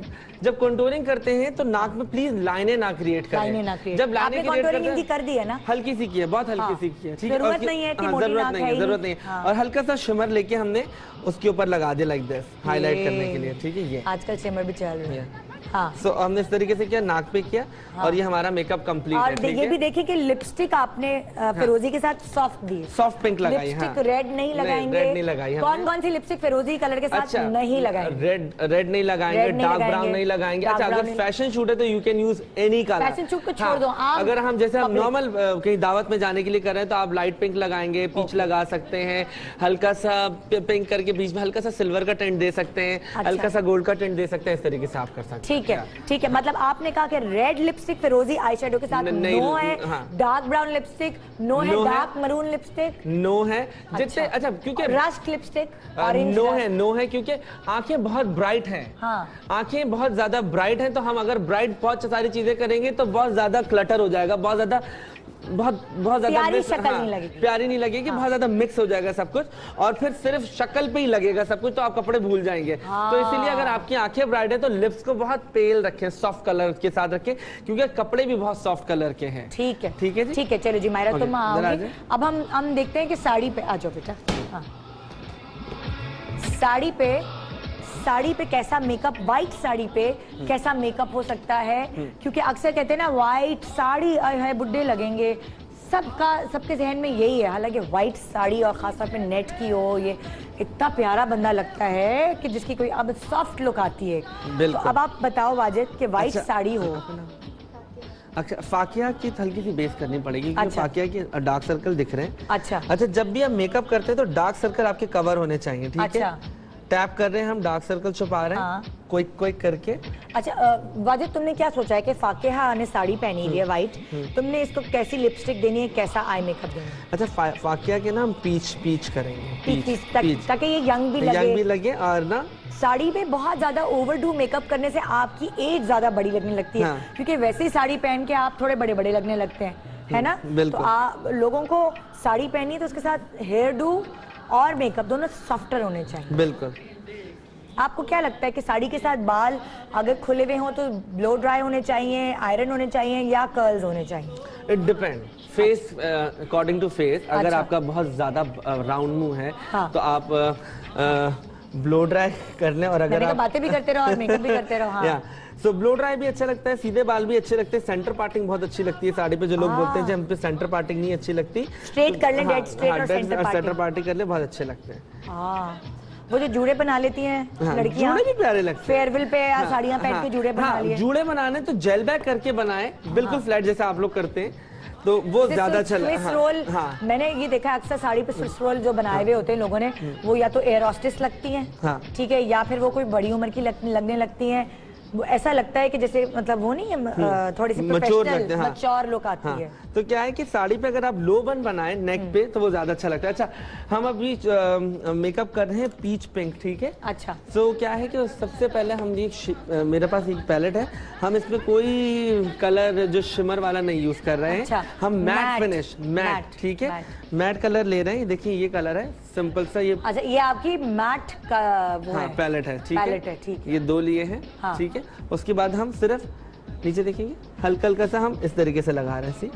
जब कंटूरिंग करते हैं तो नाक में प्लीज लाइनें ना क्रिएट करें। ना क्रिएट। जब लाइनें क्रिएट कर दी है ना, हल्की सी की है, बहुत हल्की हाँ। सी की है, ठीक है, जरूरत नहीं है, जरूरत नहीं है, जरूरत नहीं है। और हल्का सा शिमर लेके हमने उसके ऊपर लगा दिया, लाइक दिस, हाईलाइट करने के लिए, ठीक है। ये आजकल शिमर भी चल रही है, हाँ। so, हमने इस तरीके से किया, नाक पे किया, हाँ। और ये हमारा मेकअप कंप्लीट है। और ये भी देखिए कि लिपस्टिक आपने फिरोजी हाँ। के साथ सॉफ्ट दी, सॉफ्ट पिंक लगाई, लिपस्टिक हाँ। रेड नहीं लगाएंगे, रेड नहीं लगाई। कौन कौन सी लिपस्टिक फिरोजी कलर के साथ अच्छा, नहीं लगाएंगे, रेड रेड नहीं लगाएंगे, डार्क ब्राउन नहीं लगाएंगे। अच्छा, अगर फैशन शूट है तो you can use any colour, fashion shoot को छोड़ दो। अगर हम जैसे हम नॉर्मल कहीं दावत में जाने के लिए कर रहे हैं तो आप लाइट पिंक लगाएंगे, पीच लगा सकते हैं, हल्का सा पिंक करके बीच में हल्का सा सिल्वर का टेंट दे सकते हैं, हल्का सा गोल्ड का टेंट दे सकते हैं, इस तरीके से आप कर सकते हैं। ठीक है, ठीक है। मतलब आपने कहा कि रेड लिपस्टिक फिरोजी आईशैडो के साथ नो है, डार्क ब्राउन लिपस्टिक नो है, डार्क मरून लिपस्टिक नो है, जिससे अच्छा, क्योंकि रस्ट लिपस्टिक ऑरेंज नो है, नो है क्योंकि आंखें बहुत ब्राइट हैं, आंखें बहुत ज्यादा ब्राइट हैं, तो हम अगर ब्राइट बहुत सारी चीजें करेंगे तो बहुत ज्यादा क्लटर हो जाएगा, बहुत ज्यादा बहुत बहुत ज्यादा हाँ, प्यारी नहीं लगेगी, हाँ। बहुत ज्यादा मिक्स हो जाएगा सब कुछ, और फिर सिर्फ शक्ल पे ही लगेगा सब कुछ, तो आप कपड़े भूल जाएंगे। हाँ। तो इसीलिए अगर आपकी आंखें ब्राइट है तो लिप्स को बहुत पेल रखें, सॉफ्ट कलर के साथ रखें, क्योंकि कपड़े भी बहुत सॉफ्ट कलर के हैं। ठीक है, ठीक है, ठीक है। चलो जी मायरा, तुम आओगे। अब हम हम देखते हैं कि साड़ी पे आ जाओ बेटा, साड़ी पे, साड़ी पे कैसा मेकअप, व्हाइट साड़ी पे कैसा मेकअप हो सकता है, क्योंकि अक्सर कहते हैं ना व्हाइट साड़ी है बुड्ढे लगेंगे, सबका सबके जहन में यही है। हालांकि व्हाइट साड़ी और खासतौर पे नेट की हो, ये इतना प्यारा बंदा लगता है कि जिसकी कोई अब सॉफ्ट लुक आती है। तो अब आप बताओ वाजिद कि व्हाइट अच्छा, साड़ी हो अच्छा, फाकिया की हल्की सी बेस करनी पड़ेगी, क्योंकि अच्छा, फाकिया के डार्क सर्कल दिख रहे हैं। अच्छा अच्छा, जब भी आप मेकअप करते हैं तो डार्क सर्कल आपके कवर होने चाहिए, ठीक है। टैप कर रहे हैं हम, डार्क सर्कल छुपा रहे हैं, हाँ। क्विक क्विक करके। अच्छा वाजिद, तुमने क्या सोचा है कि फाकिहा ने साड़ी पहनी हुई है वाइट, तुमने इसको कैसी लिपस्टिक देनी है, कैसा आई मेकअप देना है? अच्छा, फा, फाकिया के ना हम पीच पीच करेंगे, पीच, पीच, पीच, ताकि ये यंग भी लगे, यंग भी लगे। और ना साड़ी पे बहुत ज्यादा ओवरडू मेकअप करने से आपकी एज ज्यादा बड़ी लगने लगती है, क्योंकि वैसे ही साड़ी पहन के आप थोड़े बड़े बड़े लगने लगते हैं, है ना। तो आप लोगों को साड़ी पहनी है तो उसके साथ हेयर डू और मेकअप दोनों सॉफ्टर होने चाहिए। बिल्कुल। आपको क्या लगता है कि साड़ी के साथ बाल अगर खुले हुए हों तो ब्लो ड्राई होने चाहिए, आयरन होने चाहिए, या कर्ल्स होने चाहिए? It depend, face according to face. अगर अच्छा, आपका बहुत ज्यादा राउंड मुंह है हाँ, तो आप ब्लो ड्राई कर लें, और अगर आप बातें भी करते रहो और मेकअप भी करते रहो हाँ। या, तो ब्लो ड्राई भी अच्छा लगता है, सीधे बाल भी अच्छे लगते हैं, सेंटर पार्टिंग बहुत अच्छी लगती है साड़ी पे। जो लोग बोलते हैं कि हम पे सेंटर पार्टिंग नहीं अच्छी लगती, स्ट्रेट कर लें, डेड स्ट्रेट और सेंटर सेंटर पार्टिंग कर ले, बहुत अच्छे लगते हैं। हां, वो जो जूड़े बना लेती हैं हाँ, लड़कियां, जूड़े भी प्यारे लगते हैं। फेयरवेल पे या साड़ियां पहन के जूड़े बना लिए। जूड़े बनाने तो जेल बैक करके बनाए, बिल्कुल फ्लैट जैसे आप लोग करते हैं, तो वो ज्यादा चला। स्विस रोल हाँ, मैंने ये देखा अक्सर साड़ी पे स्विस रोल जो बनाए हुए हाँ, होते हैं लोगों ने, वो या तो एयर होस्टेस लगती हैं हाँ, ठीक है, या फिर वो कोई बड़ी उम्र की लग, लगने लगती हैं, वो ऐसा लगता है कि जैसे मतलब वो नहीं है, थोड़ी सी प्रोफेशनल मैच्योर लुक आती हाँ, है। तो क्या है कि साड़ी पे अगर आप लो बन बनाए नेक पे तो वो ज्यादा अच्छा लगता है। अच्छा, हम अभी मेकअप कर रहे हैं पीच पिंक, ठीक है। अच्छा, तो क्या है कि सबसे पहले हम ये, मेरे पास एक पैलेट है, हम इसमें कोई कलर जो शिमर वाला नहीं यूज कर रहे हैं अच्छा, हम मैट फिनिश, मैट ठीक है, मैट कलर ले रहे हैं। देखिए ये कलर है, सिंपल सा ये। अच्छा, ये आपकी मैट का वो हाँ, है पैलेट है, ठीक पैलेट है, ठीक है। ये दो लिए हैं, ठीक है। उसके बाद हम सिर्फ नीचे देखेंगे, हल्का हल्का सा हम इस तरीके से लगा रहे हैं,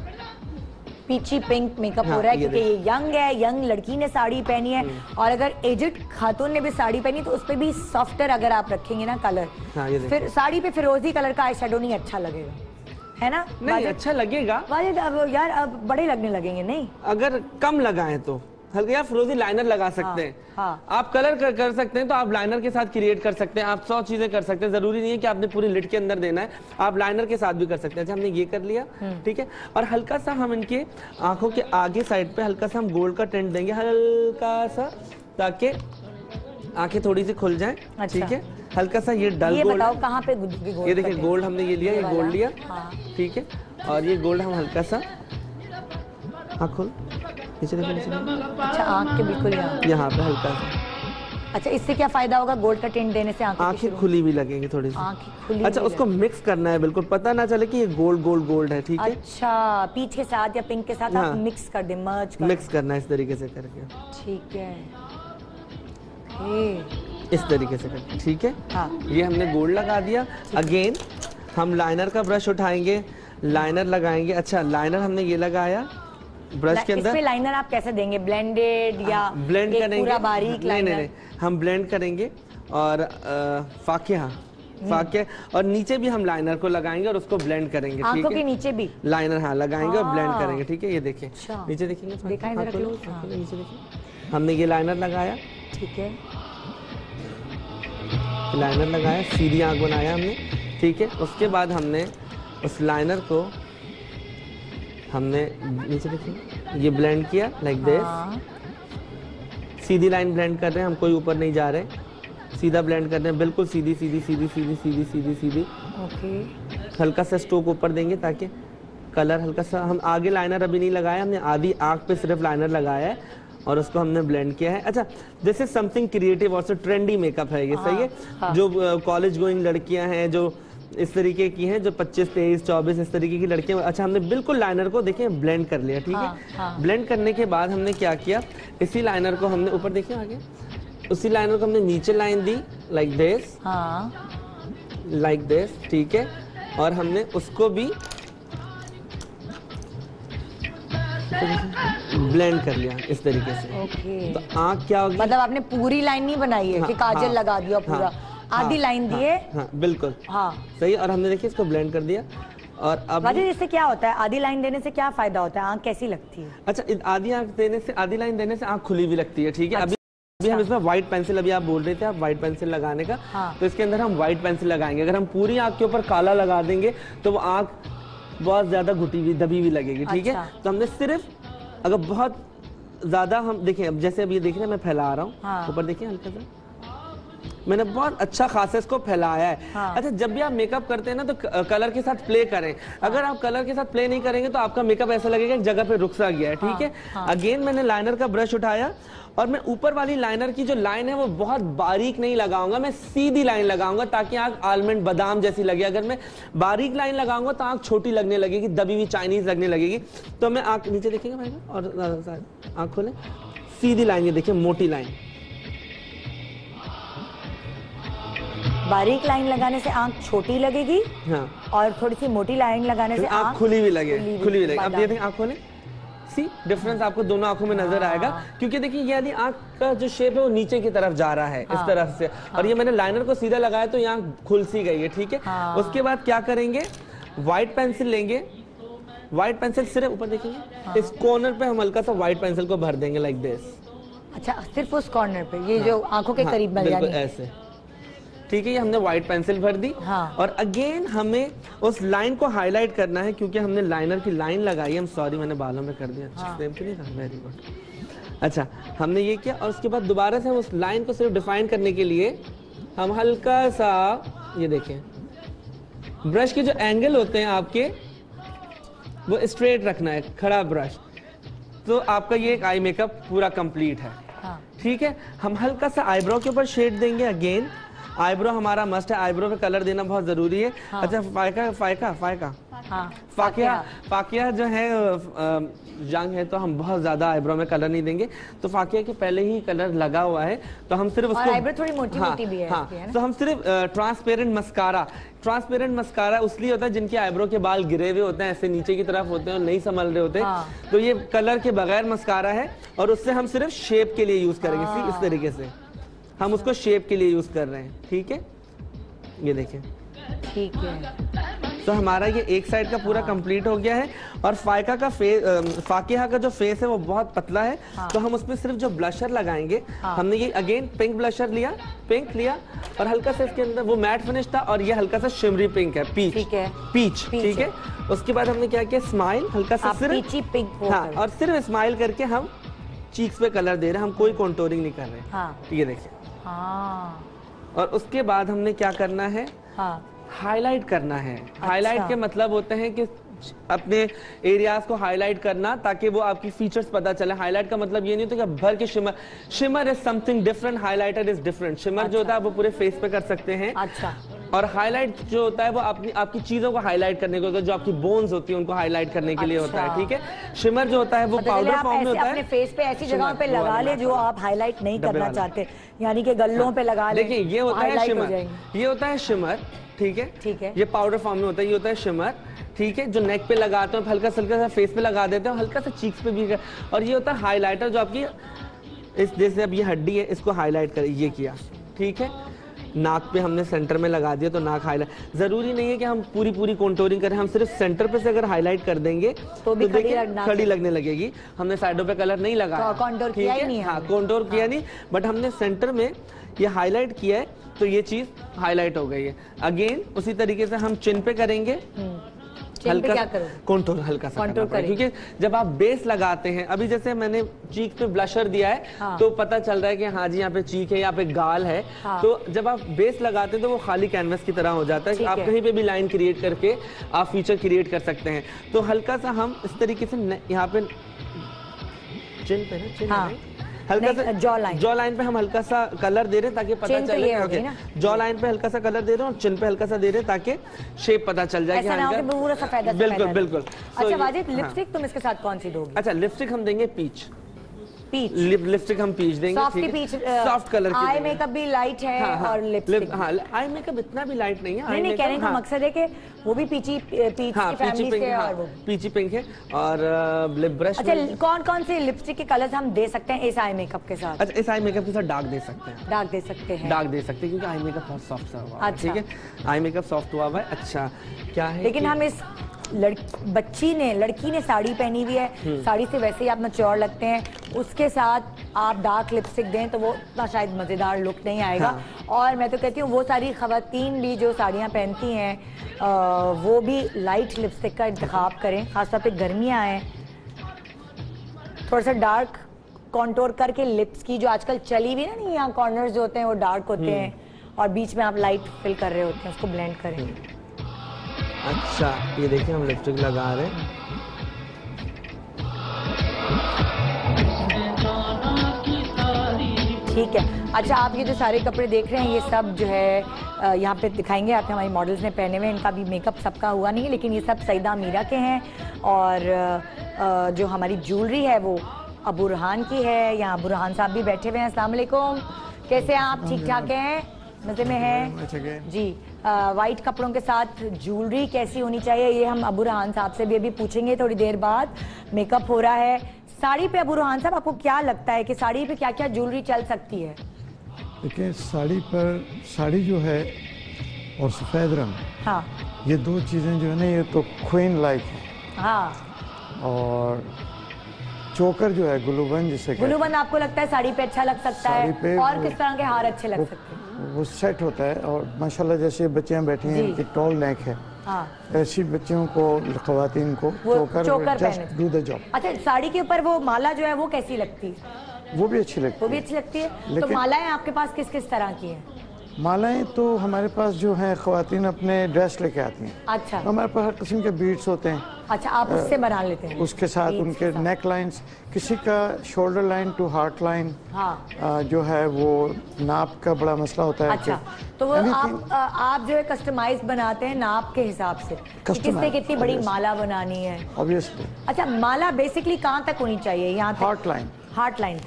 पीची पिंक मेकअप हाँ, हो रहा है, क्योंकि ये यंग है, यंग लड़की ने साड़ी पहनी है, और अगर एजेड खातून ने भी साड़ी पहनी तो उस पर भी सॉफ्टर अगर आप रखेंगे ना कलर हाँ, फिर साड़ी पे फिरोजी कलर का आई शेडो नहीं अच्छा लगेगा, है ना। नहीं अच्छा लगेगा वाजिद, अब यार अब बड़े लगने लगेंगे। नहीं, अगर कम लगाए तो हल्का, या फिरोजी लाइनर लगा सकते हैं हाँ, आप कलर कर, कर सकते हैं, तो आप लाइनर के साथ क्रिएट कर सकते हैं, आप सौ चीजें कर सकते हैं। जरूरी नहीं है कि आपने पूरी लिट के अंदर देना है, आप लाइनर के साथ भी कर सकते हैं। अच्छा, हमने ये कर लिया, ठीक है। और हल्का सा हम इनके आंखों के आगे साइड पे हल्का सा हम गोल्ड का टेंट देंगे, हल्का सा, ताकि आंखें थोड़ी सी खुल जाए, ठीक है। हल्का सा ये डल गोल्ड, कहाँ पे ये देखिए गोल्ड, हमने ये लिया, ये गोल्ड लिया, ठीक है। और ये गोल्ड हम हल्का सा आंखों नीचे, देखो नीचे, अच्छा आंख के बिल्कुल यहाँ पे हल्का सा, अच्छा, इससे क्या फायदा होगा? गोल्ड का टिंट देने से आंखें खुली भी लगेंगी थोड़ी सी, आंखें खुली। अच्छा, उसको मिक्स करना है, बिल्कुल पता ना चले कि ये गोल्ड गोल्ड गोल्ड है, ठीक है। अच्छा, पीच के साथ या पिंक के साथ आप मिक्स कर दें, मर्ज मिक्स करना है इस तरीके से करके, ठीक है, इस तरीके से करके, ठीक है। ये हमने गोल्ड लगा दिया। अगेन हम लाइनर का ब्रश उठाएंगे, लाइनर लगाएंगे। अच्छा, लाइनर हमने ये लगाया ब्रश के अंदर। लाइनर आप कैसे देंगे, ब्लेंडेड या ब्लेंड करेंगे? पूरा बारीक लाइनर? नहीं, नहीं, नहीं, हम ब्लेंड करेंगे और फाके, हाँ फाके, और नीचे भी हम लाइनर को लगाएंगे और उसको ब्लेंड करेंगे, आंखों के नीचे भी लाइनर हाँ लगाएंगे और ब्लेंड करेंगे, ठीक है। ये देखिए, नीचे देखेंगे, हमने ये लाइनर लगाया, ठीक है, लाइनर लगाया, सीधी आंख बनाया हमने, ठीक है। उसके बाद हमने उस लाइनर को हमने नीचे देखिए ये ब्लेंड किया, लाइक दिस, सीधी लाइन ब्लेंड कर रहे हैं हम, कोई ऊपर नहीं जा रहे, सीधा ब्लेंड कर रहे हैं, बिल्कुल सीधी सीधी सीधी सीधी सीधी सीधी सीधी, ओके। हल्का सा स्ट्रोक ऊपर देंगे ताकि कलर हल्का सा, हम आगे लाइनर अभी नहीं लगाया, हमने आधी आंख पे सिर्फ लाइनर लगाया है और उसको हमने ब्लेंड किया है। अच्छा, दिस इज समथिंग क्रिएटिव और ट्रेंडी मेकअप है ये, सही है। हाँ। जो कॉलेज गोइंग लड़कियां हैं जो इस तरीके की हैं, जो पच्चीस तेईस चौबीस इस तरीके की लड़कियां। अच्छा, हमने बिल्कुल लाइनर को देखें ब्लेंड कर लिया, ठीक है। हाँ, हाँ। ब्लेंड करने के बाद हमने क्या किया, इसी लाइनर को हमने ऊपर देखिए आगे, उसी लाइनर को हमने नीचे लाइन दी, लाइक दिस, लाइक दिस, ठीक है। और हमने उसको भी ब्लेंड कर लिया इस तरीके से, ओके। तो आँख क्या होगी, मतलब आपने पूरी लाइन नहीं बनाई है, हाँ, कि काजल हाँ, लगा दिया पूरा, हाँ, आधी हाँ, लाइन दिए, हाँ, हाँ, बिल्कुल हाँ, सही। और हमने देखिए इसको ब्लेंड कर दिया। और अब वाजिद, इससे क्या होता है, आधी लाइन देने से क्या फायदा होता है, आँख कैसी लगती है? अच्छा, आधी आँख देने से, आधी लाइन देने से आँख खुली भी लगती है, ठीक है। अभी अभी हम इसमें व्हाइट पेंसिल, अभी आप बोल रहे थे आप व्हाइट पेंसिल लगाने का, तो इसके अंदर हम व्हाइट पेंसिल लगाएंगे। अगर हम पूरी आँख के ऊपर काला लगा देंगे तो वो आँख बहुत ज्यादा घुटी हुई, दबी हुई लगेगी, ठीक है। तो हमने सिर्फ, अगर बहुत ज्यादा हम देखें, अब जैसे अब ये देख रहे हैं मैं फैला रहा हूँ ऊपर, हाँ। देखिए हल्का सा मैंने बहुत अच्छा खासा इसको फैलाया है। हाँ। अच्छा, जब भी आप मेकअप करते हैं ना तो कलर के साथ प्ले करें। अगर हाँ। आप कलर के साथ प्ले नहीं करेंगे तो आपका मेकअप ऐसा लगेगा एक जगह पे रुक सा गया है, ठीक है। हाँ। अगेन मैंने लाइनर का ब्रश उठाया और मैं ऊपर वाली लाइनर की जो लाइन है वो बहुत बारीक नहीं लगाऊंगा, मैं सीधी लाइन लगाऊंगा ताकि आँख आलमंड बादाम जैसी लगे। अगर मैं बारीक लाइन लगाऊंगा तो आँख छोटी लगने लगेगी, दबी हुई चाइनीज लगने लगेगी। तो मैं आँख नीचे देखेंगे भाई, और आँख खोलें, सीधी लाइन, ये देखिए मोटी लाइन, बारीक लाइन लगाने से आंख छोटी लगेगी, हाँ। और थोड़ी सी मोटी लाइन लगाने से आंख खुली भी लगे, खुली, खुली भी लगे। अब ये देखिए आंख खोलें, सी डिफरेंस आपको दोनों आंखों में नजर आएगा, क्योंकि देखिए ये यदि आंख का जो शेप है वो नीचे की तरफ जा रहा है, हाँ। इस तरफ से, हाँ। और ये मैंने लाइनर को सीधा लगाया तो ये आंख खुल सी गई है, ठीक है। हाँ। उसके बाद क्या करेंगे, व्हाइट पेंसिल लेंगे, व्हाइट पेंसिल सिर्फ ऊपर देखेंगे, इस कॉर्नर पे हम हल्का सा व्हाइट पेंसिल को भर देंगे, लाइक दिस। अच्छा, सिर्फ उस कॉर्नर पे, ये जो आंखों के करीब बन जाएगा ऐसे, ठीक है। ये हमने व्हाइट पेंसिल भर दी, हाँ। और अगेन हमें उस लाइन को हाईलाइट करना है, क्योंकि हमने लाइनर की लाइन लगाई है। सॉरी मैंने बालों में कर दिया, अच्छा, सेम तो नहीं था, वेरी गुड। अच्छा, हमने ये किया और उसके बाद दोबारा से हम उस लाइन को सिर्फ डिफाइन करने के लिए हम हल्का सा ये देखें, ब्रश के जो एंगल होते हैं आपके वो स्ट्रेट रखना है, खड़ा ब्रश, तो आपका ये एक आई मेकअप पूरा कंप्लीट है, ठीक है। हम हल्का सा आईब्रो के ऊपर शेड देंगे, अगेन आईब्रो हमारा मस्ट है, आईब्रो पे कलर देना बहुत जरूरी है। हाँ। अच्छा, फायका फायका फायका हाँ। फाकिया फाकिया जो है जंग है, तो हम बहुत ज्यादा आईब्रो में कलर नहीं देंगे, तो फाकिया के पहले ही कलर लगा हुआ है, तो हम सिर्फ उसको, आईब्रो थोड़ी मोटी हाँ, मोटी भी है, हाँ, है ना? तो हम सिर्फ ट्रांसपेरेंट मस्कारा, ट्रांसपेरेंट मस्कारा उसलिए होता है जिनके आईब्रो के बाल गिरे हुए होते हैं, ऐसे नीचे की तरफ होते हैं और नहीं संभल रहे होते, हाँ। तो ये कलर के बगैर मस्कारा है और उससे हम सिर्फ शेप के लिए यूज करेंगे, इस तरीके से हम उसको शेप के लिए यूज कर रहे हैं, ठीक है। ये देखें, ठीक है। तो हमारा ये एक साइड का पूरा कंप्लीट हो गया है। और फायका का फेस, फाकिहा का जो फेस है वो बहुत पतला है, हाँ। तो हम उसमें सिर्फ जो ब्लशर लगाएंगे, हाँ। हमने ये अगेन पिंक ब्लशर लिया, पिंक लिया और हल्का सा इसके अंदर वो मैट फिनिश था और ये हल्का सा शिमरी पिंक है, पीच, ठीक है, पीच, ठीक है। उसके बाद हमने क्या किया, स्माइल हल्का सा, सिर्फ पिंक, हाँ, और सिर्फ स्माइल करके हम चीक्स पे कलर दे रहे हैं, हम कोई कॉन्टोरिंग नहीं कर रहे हैं, हाँ। ये देखिए, हाँ। और उसके बाद हमने क्या करना है, हाँ। हाईलाइट करना है। अच्छा। हाईलाइट के मतलब होते हैं कि अपने एरियाज को हाईलाइट करना ताकि वो आपकी फीचर्स पता चले। हाईलाइट का मतलब ये नहीं होता कि भर के shimmer, shimmer is something different, highlighter is different. Shimmer अच्छा। जो होता है वो पूरे फेस पे कर सकते हैं। अच्छा। और हाईलाइट जो होता है वो अपनी आपकी चीजों को हाईलाइट करने के होता है, जो आपकी बोन्स होती है उनको हाईलाइट करने के लिए होता है, ठीक है। शिमर जो होता है वो पाउडर फॉर्म में होता है, अपने फेस पे ऐसी जगहों पे लगा ले जो आप हाईलाइट नहीं करना चाहते, यानी कि गल्लों पे लगा ले। देखिए ये होता है शिमर, ये होता है शिमर, ठीक है ठीक है। ये पाउडर फॉर्म में होता है, ये होता है शिमर, ठीक है, जो नेक पे लगाते हैं, हल्का हल्का सा फेस पे लगा देते हैं, हल्का सा चीक्स पे भी। और ये होता है हाईलाइटर जो आपकी इस जैसे अब ये हड्डी है इसको हाईलाइट कर, ये किया, ठीक है। नाक पे हमने सेंटर में लगा दिया तो नाक हाईलाइट। जरूरी नहीं है कि हम पूरी पूरी कंटूरिंग करें, हम सिर्फ सेंटर पे से अगर हाईलाइट कर देंगे तो भी तो खड़ी, लगना खड़ी लगने लगेगी। हमने साइडों पे कलर नहीं लगाया, तो कंटूर किया ही नहीं, हाँ कंटूर हाँ। किया नहीं, बट हमने सेंटर में ये हाईलाइट किया है तो ये चीज हाईलाइट हो गई है। अगेन उसी तरीके से हम चिन पे करेंगे, हल्का कंटूर हल्का सा कंटूर करें, क्योंकि जब आप बेस लगाते हैं, अभी जैसे मैंने चीक पे ब्लशर दिया है हाँ। तो पता चल रहा है कि हाँ जी यहाँ पे चीक है, यहाँ पे गाल है हाँ। तो जब आप बेस लगाते हैं तो वो खाली कैनवस की तरह हो जाता है कि आप है। कहीं पे भी लाइन क्रिएट करके आप फीचर क्रिएट कर सकते हैं। तो हल्का सा हम इस तरीके से यहाँ पे चिन पे ना चिन हाँ। हल्का सा जॉ लाइन, जॉ लाइन पे हम हल्का सा कलर दे रहे हैं ताकि पता चले, जॉ लाइन पे हल्का सा कलर दे रहे हैं और चिन पे हल्का सा दे रहे हैं ताकि शेप पता चल जाए। बिल्कुल बिल्कुल। अच्छा वाजिद, लिपस्टिक तुम इसके साथ कौन सी दोगे? अच्छा लिपस्टिक हम देंगे पीच, पीच लिपस्टिक हम पीच देंगे, सॉफ्ट कलर। आई मेकअप भी लाइट है और लिपस्टिक, हाँ आई मेकअप इतना भी लाइट नहीं है, नहीं कहने का मकसद है कि वो भी पीची पीच की फैमिली से है और वो पीची पिंक है और लिप ब्रश। अच्छा कौन कौन से लिपस्टिक के कलर्स हम दे सकते हैं इस आई मेकअप के साथ? अच्छा इस आई मेकअप के साथ डार्क दे सकते हैं, डार्क दे सकते हैं, डार्क दे सकते हैं क्योंकि आई मेकअप बहुत सॉफ्ट हुआ, ठीक है। आई मेकअप सॉफ्ट हुआ हुआ है, अच्छा क्या है। लेकिन हम इस लड़की बच्ची ने लड़की ने साड़ी पहनी हुई है, साड़ी से वैसे ही आप मैच्योर लगते हैं, उसके साथ आप डार्क लिपस्टिक दें तो वो उतना शायद मज़ेदार लुक नहीं आएगा हाँ। और मैं तो कहती हूँ वो सारी ख़वातीन भी जो साड़ियाँ पहनती हैं वो भी लाइट लिपस्टिक का इंतखाब करें, खासतौर पे गर्मियाँ आएँ, थोड़ा सा डार्क कॉन्टोर करके लिप्स की जो आजकल चली भी ना, नहीं यहाँ कॉर्नर्स जो होते हैं वो डार्क होते हैं और बीच में आप लाइट फिल कर रहे होते हैं, उसको ब्लेंड करें। अच्छा ये देखिए हम लिपस्टिक लगा रहे हैं, ठीक है। अच्छा आप ये जो सारे कपड़े देख रहे हैं ये सब जो है यहाँ पे दिखाएंगे आपके, हमारी मॉडल्स ने पहने हुए, इनका भी मेकअप सबका हुआ नहीं है, लेकिन ये सब सईदा मीरा के हैं। और जो हमारी ज्वेलरी है वो अबू रोहान की है, यहाँ अबू रोहान साहब भी बैठे हुए हैं। अस्सलाम वालेकुम, कैसे हैं आप? ठीक ठाक हैं, मजे में है जी। वाइट कपड़ों के साथ ज्वेलरी कैसी होनी चाहिए ये हम अबू रोहान साहब से भी अभी पूछेंगे थोड़ी देर बाद। मेकअप हो रहा है, साड़ी पे अबू रोहान साहब आपको क्या लगता है कि साड़ी पे क्या क्या ज्वेलरी चल सकती है? देखिए साड़ी पर, साड़ी जो है और सफ़ेद रंग, हाँ ये दो चीज़ें जो है ना ये तो क्वीन लाइक है हाँ। और चोकर जो है गुलूबंद, जिसे गुलूबंद आपको लगता है साड़ी पे अच्छा लग सकता है, और किस तरह के हार अच्छे लग सकते हैं? वो सेट होता है और माशाल्लाह जैसे बच्चियाँ बैठी हैं इनकी टॉल नेक है हाँ। ऐसी बच्चियों को, ख्वातीन को choker, choker just do the job. अच्छा साड़ी के ऊपर वो माला जो है वो कैसी लगती है? वो भी अच्छी लगती है, वो भी अच्छी लगती है। तो मालाएं आपके पास किस किस तरह की हैं? मालाएं तो हमारे पास जो है ख्वातीन अपने ड्रेस लेके आती हैं, अच्छा तो हमारे पास हर किस्म के बीड्स होते हैं, अच्छा आप उससे बना लेते हैं, उसके साथ उनके नेक लाइंस, किसी का shoulder line to heart line हाँ। जो है वो नाप का बड़ा मसला होता है, अच्छा तो वो आप आप जो है कस्टमाइज बनाते हैं नाप के हिसाब से, किससे कितनी बड़ी माला बनानी है ऑब्वियसली। अच्छा माला बेसिकली कहाँ तक होनी चाहिए? यहाँ heart line, heart line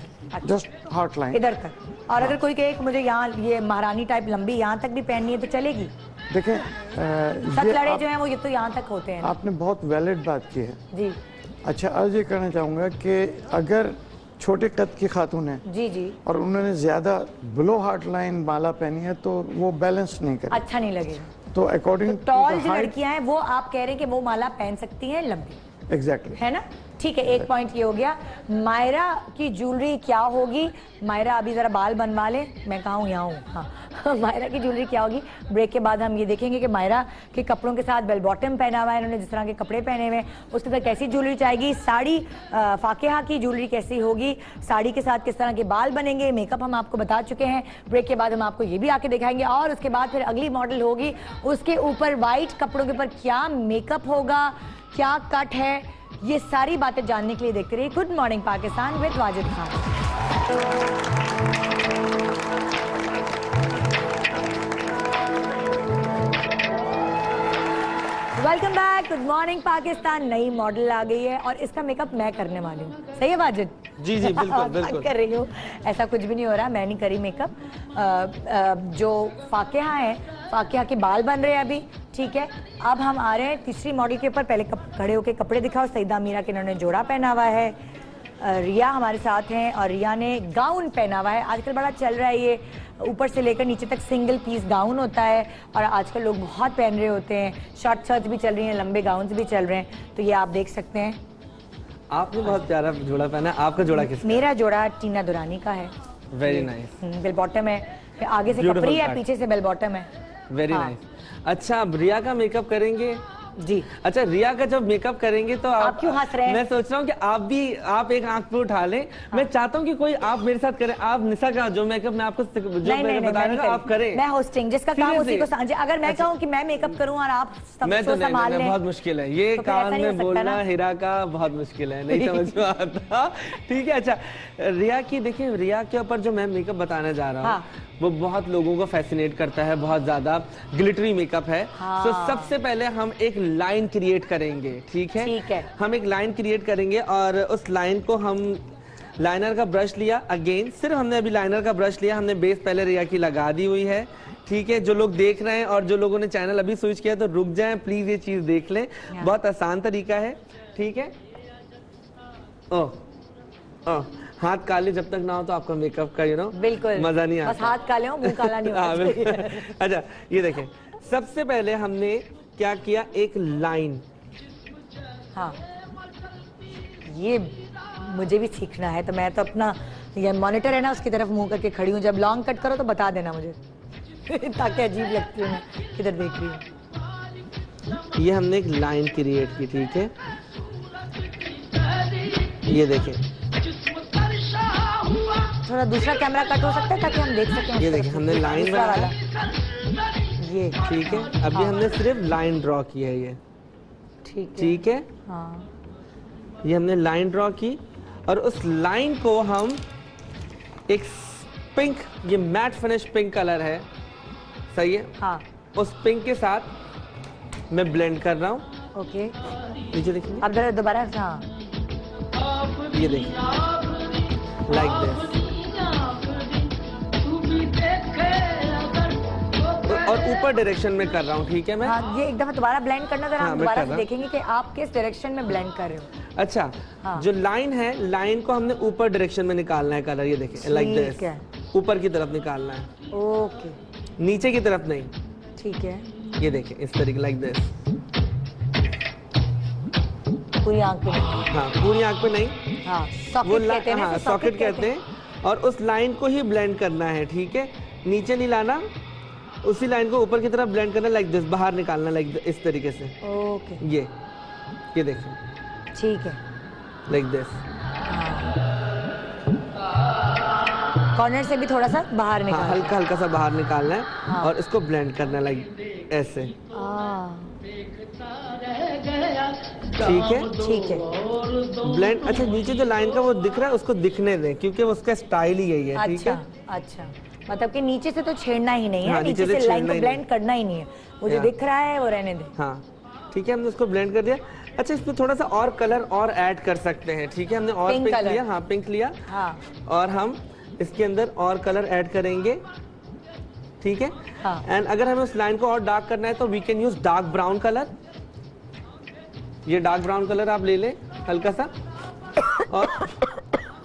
just heart line इधर तक। और अगर कोई कहे मुझे यहाँ ये महारानी टाइप लंबी यहाँ तक भी पहननी है तो चलेगी? देखें सतलड़े जो हैं वो ये तो यहाँ तक होते हैं। आपने बहुत वैलिड बात की है जी। अच्छा अर्ज ये करना चाहूँगा कि अगर छोटे कद की खातून है जी जी और उन्होंने ज़्यादा ब्लो हार्ट लाइन माला पहनी है तो वो बैलेंस नहीं करे, अच्छा नहीं लगेगा। तो अकॉर्डिंग टॉल जो लड़कियाँ हैं वो आप कह रहे हैं कि वो माला पहन सकती हैं लंबी, एग्जैक्टली है ना, ठीक है। एक पॉइंट ये हो गया। मायरा की ज्वेलरी क्या होगी? मायरा अभी ज़रा बाल बनवा लें, मैं कहाँ हूँ यहाँ हूँ हाँ। मायरा की ज्वेलरी क्या होगी? ब्रेक के बाद हम ये देखेंगे कि मायरा के कपड़ों के साथ बेल बॉटम पहना हुआ है, इन्होंने जिस तरह के कपड़े पहने हुए हैं उसके साथ कैसी ज्वेलरी चाहेगी, साड़ी फाकेहा की ज्वेलरी कैसी होगी, साड़ी के साथ किस तरह के बाल बनेंगे, मेकअप हम आपको बता चुके हैं। ब्रेक के बाद हम आपको ये भी आके दिखाएंगे और उसके बाद फिर अगली मॉडल होगी, उसके ऊपर वाइट कपड़ों के ऊपर क्या मेकअप होगा, क्या कट है, ये सारी बातें जानने के लिए देखते रहिए good morning Pakistan with Wajid Khan. Welcome back. Good morning Pakistan. नई मॉडल आ गई है और इसका मेकअप मैं करने वाली हूँ, सही है वाजिद? जी जी बिल्कुल बिल्कुल कर रही हूँ, ऐसा कुछ भी नहीं हो रहा, मैं नहीं करी मेकअप। जो फाकिहा है, फाकिहा के बाल बन रहे हैं अभी, ठीक है। अब हम आ रहे हैं तीसरी मॉडल के ऊपर। पहले खड़े होके कपड़े दिखाओ। सईदा मीरा के इन्होंने जोड़ा पहना हुआ है, रिया हमारे साथ हैं और रिया ने गाउन पहना हुआ है। आजकल बड़ा चल रहा है ये, ऊपर से लेकर नीचे तक सिंगल पीस गाउन होता है और आजकल लोग बहुत पहन रहे होते हैं। शॉर्ट शर्ट्स भी चल रही हैं, लंबे गाउन्स भी चल रहे हैं, तो ये आप देख सकते हैं। आपने बहुत प्यारा जोड़ा पहना है, आपका जोड़ा किसका? मेरा जोड़ा टीना दुरानी का है। Very nice. बेल बॉटम है, आगे से कपड़ी है, पीछे से बेल बॉटम है। Very nice. अच्छा, आप रिया का मेकअप करेंगे? जी। अच्छा, रिया का जब मेकअप करेंगे तो आप, आप क्यों हंस रहे हैं? मैं सोच रहा हूँ कि आप भी आप एक आंख पे उठा लें। हाँ। मैं चाहता हूँ कि कोई आप मेरे साथ करें। आप निशा का जो मेकअप मैं आपको बताया आप करें। मैं होस्टिंग, जिसका काम उसी को सांझे। अगर मैं कहूँ कि मैं मेकअप करूँ और आप संभाल लें, बहुत मुश्किल है ये काम में बोलना। हीरा का बहुत मुश्किल है, नहीं समझ में आता, ठीक है। अच्छा, रिया की देखिये, रिया के ऊपर जो मैं मेकअप बताने जा रहा हूँ वो बहुत लोगों को फैसिनेट करता है, बहुत ज्यादा ग्लिटरी मेकअप है। हाँ। तो सबसे पहले हम एक लाइन क्रिएट करेंगे, ठीक है? ठीक है, हम एक लाइन क्रिएट करेंगे और उस लाइन को हम लाइनर का ब्रश लिया। अगेन सिर्फ हमने अभी लाइनर का ब्रश लिया, हमने बेस पहले रिया की लगा दी हुई है, ठीक है। जो लोग देख रहे हैं और जो लोगों ने चैनल अभी स्विच किया तो रुक जाए प्लीज, ये चीज देख लें, बहुत आसान तरीका है, ठीक है। ओह ओह, हाथ काले जब तक ना हो तो आपका मेकअप का यू नो बिल्कुल मजा नहीं आता। बस हाथ काले हो, मुंह काला नहीं होता। अच्छा, ये देखें, सबसे पहले हमने क्या किया, एक लाइन। हाँ, ये मुझे भी सीखना है, तो मैं तो अपना ये मॉनिटर है ना उसकी तरफ मुंह करके खड़ी हूँ। जब लॉन्ग कट करो तो बता देना मुझे ताकि अजीब लगती है मैं किधर देख रही हूँ। ये हमने एक लाइन क्रिएट की, ठीक है। ये देखें, थोड़ा दूसरा कैमरा कट हो सकता है ताकि हम देख सकें। ये देखिए, हमने लाइन वाला ये, ठीक है। अभी हाँ। हमने सिर्फ लाइन ड्रॉ की है ये, ठीक है, ठीक है। हाँ। ये हमने लाइन ड्रॉ की और उस लाइन को हम एक पिंक, ये मैट फिनिश पिंक कलर है, सही है? हाँ। उस पिंक के साथ मैं ब्लेंड कर रहा हूँ। ओके, नीचे देखिए अब जरा दोबारा। हाँ, ये देखिए लाइक दिस। और ऊपर डायरेक्शन में कर रहा हूँ, ठीक है मैं। हाँ, ये एक दफा दोबारा ब्लेंड करना, जरा हम दोबारा से देखेंगे कि आप किस डायरेक्शन में ब्लेंड कर रहे हो। अच्छा, हाँ। जो लाइन है, लाइन को हमने ऊपर डायरेक्शन में निकालना है कलर, ये देखें लाइक दिस, ऊपर की तरफ निकालना है। ओके, नीचे की तरफ नहीं, ठीक है। ये देखें इस तरीके लाइक दिस, पूरी आंख पे। हाँ, पूरी आंख पे नहीं, हाँ वो हाँ सॉकेट कहते हैं। और उस लाइन को ही ब्लेंड करना है, ठीक है। नीचे नहीं लाना, उसी लाइन को ऊपर की तरफ ब्लेंड करना लाइक दिस, बाहर निकालना लाइक इस तरीके से। ओके, ये ये देखिए, ठीक है लाइक दिस। कॉर्नर से भी थोड़ा सा बाहर निकालना। हाँ, हल्का हल्का सा बाहर निकालना है। हाँ। और इसको ब्लेंड करना लाइक ऐसे, ठीक है, ठीक है ब्लेंड। अच्छा, नीचे जो लाइन का वो दिख रहा है उसको दिखने दें क्योंकि उसका स्टाइल ही यही है, ठीक है। अच्छा, मतलब कि नीचे से तो छेड़ना ही नहीं है। हाँ, नीचे, नीचे से लाइन को ब्लेंड करना ही नहीं है, वो जो दिख रहा है वो रहने दे। हाँ, ठीक है, हमने उसको ब्लेंड कर दिया। अच्छा, इसमें थोड़ा सा और कलर और ऐड कर सकते हैं, ठीक है। हमने और पिंक, पिंक लिया। हाँ, पिंक लिया। हाँ, और हम इसके अंदर और कलर ऐड करेंगे, ठीक है। एंड अगर हमें उस लाइन को और डार्क करना है तो we can use dark brown colour. ये डार्क ब्राउन कलर आप ले लें हल्का सा और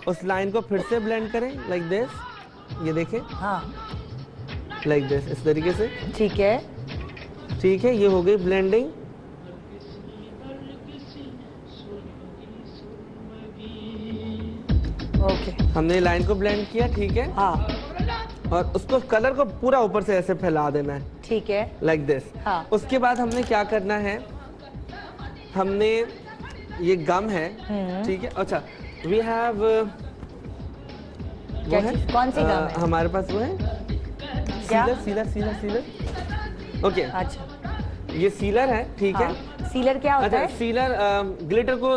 उस लाइन को फिर से ब्लेंड करें लाइक दिस, ये देखें। हाँ, लाइक दिस, इस तरीके से, ठीक है, ठीक है। ये हो गई ब्लेंडिंग। ओके, हमने लाइन को ब्लेंड किया, ठीक है। हाँ, और उसको कलर को पूरा ऊपर से ऐसे फैला देना है, ठीक है लाइक दिस। हाँ, उसके बाद हमने क्या करना है, हमने ये गम है, ठीक है। अच्छा, वी हैव वो है? कौन सी गम है हमारे पास? वो है sealer, sealer, sealer, sealer. Okay, अच्छा, ये सीलर है, ठीक है। सीलर क्या होता है? सीलर ग्लिटर को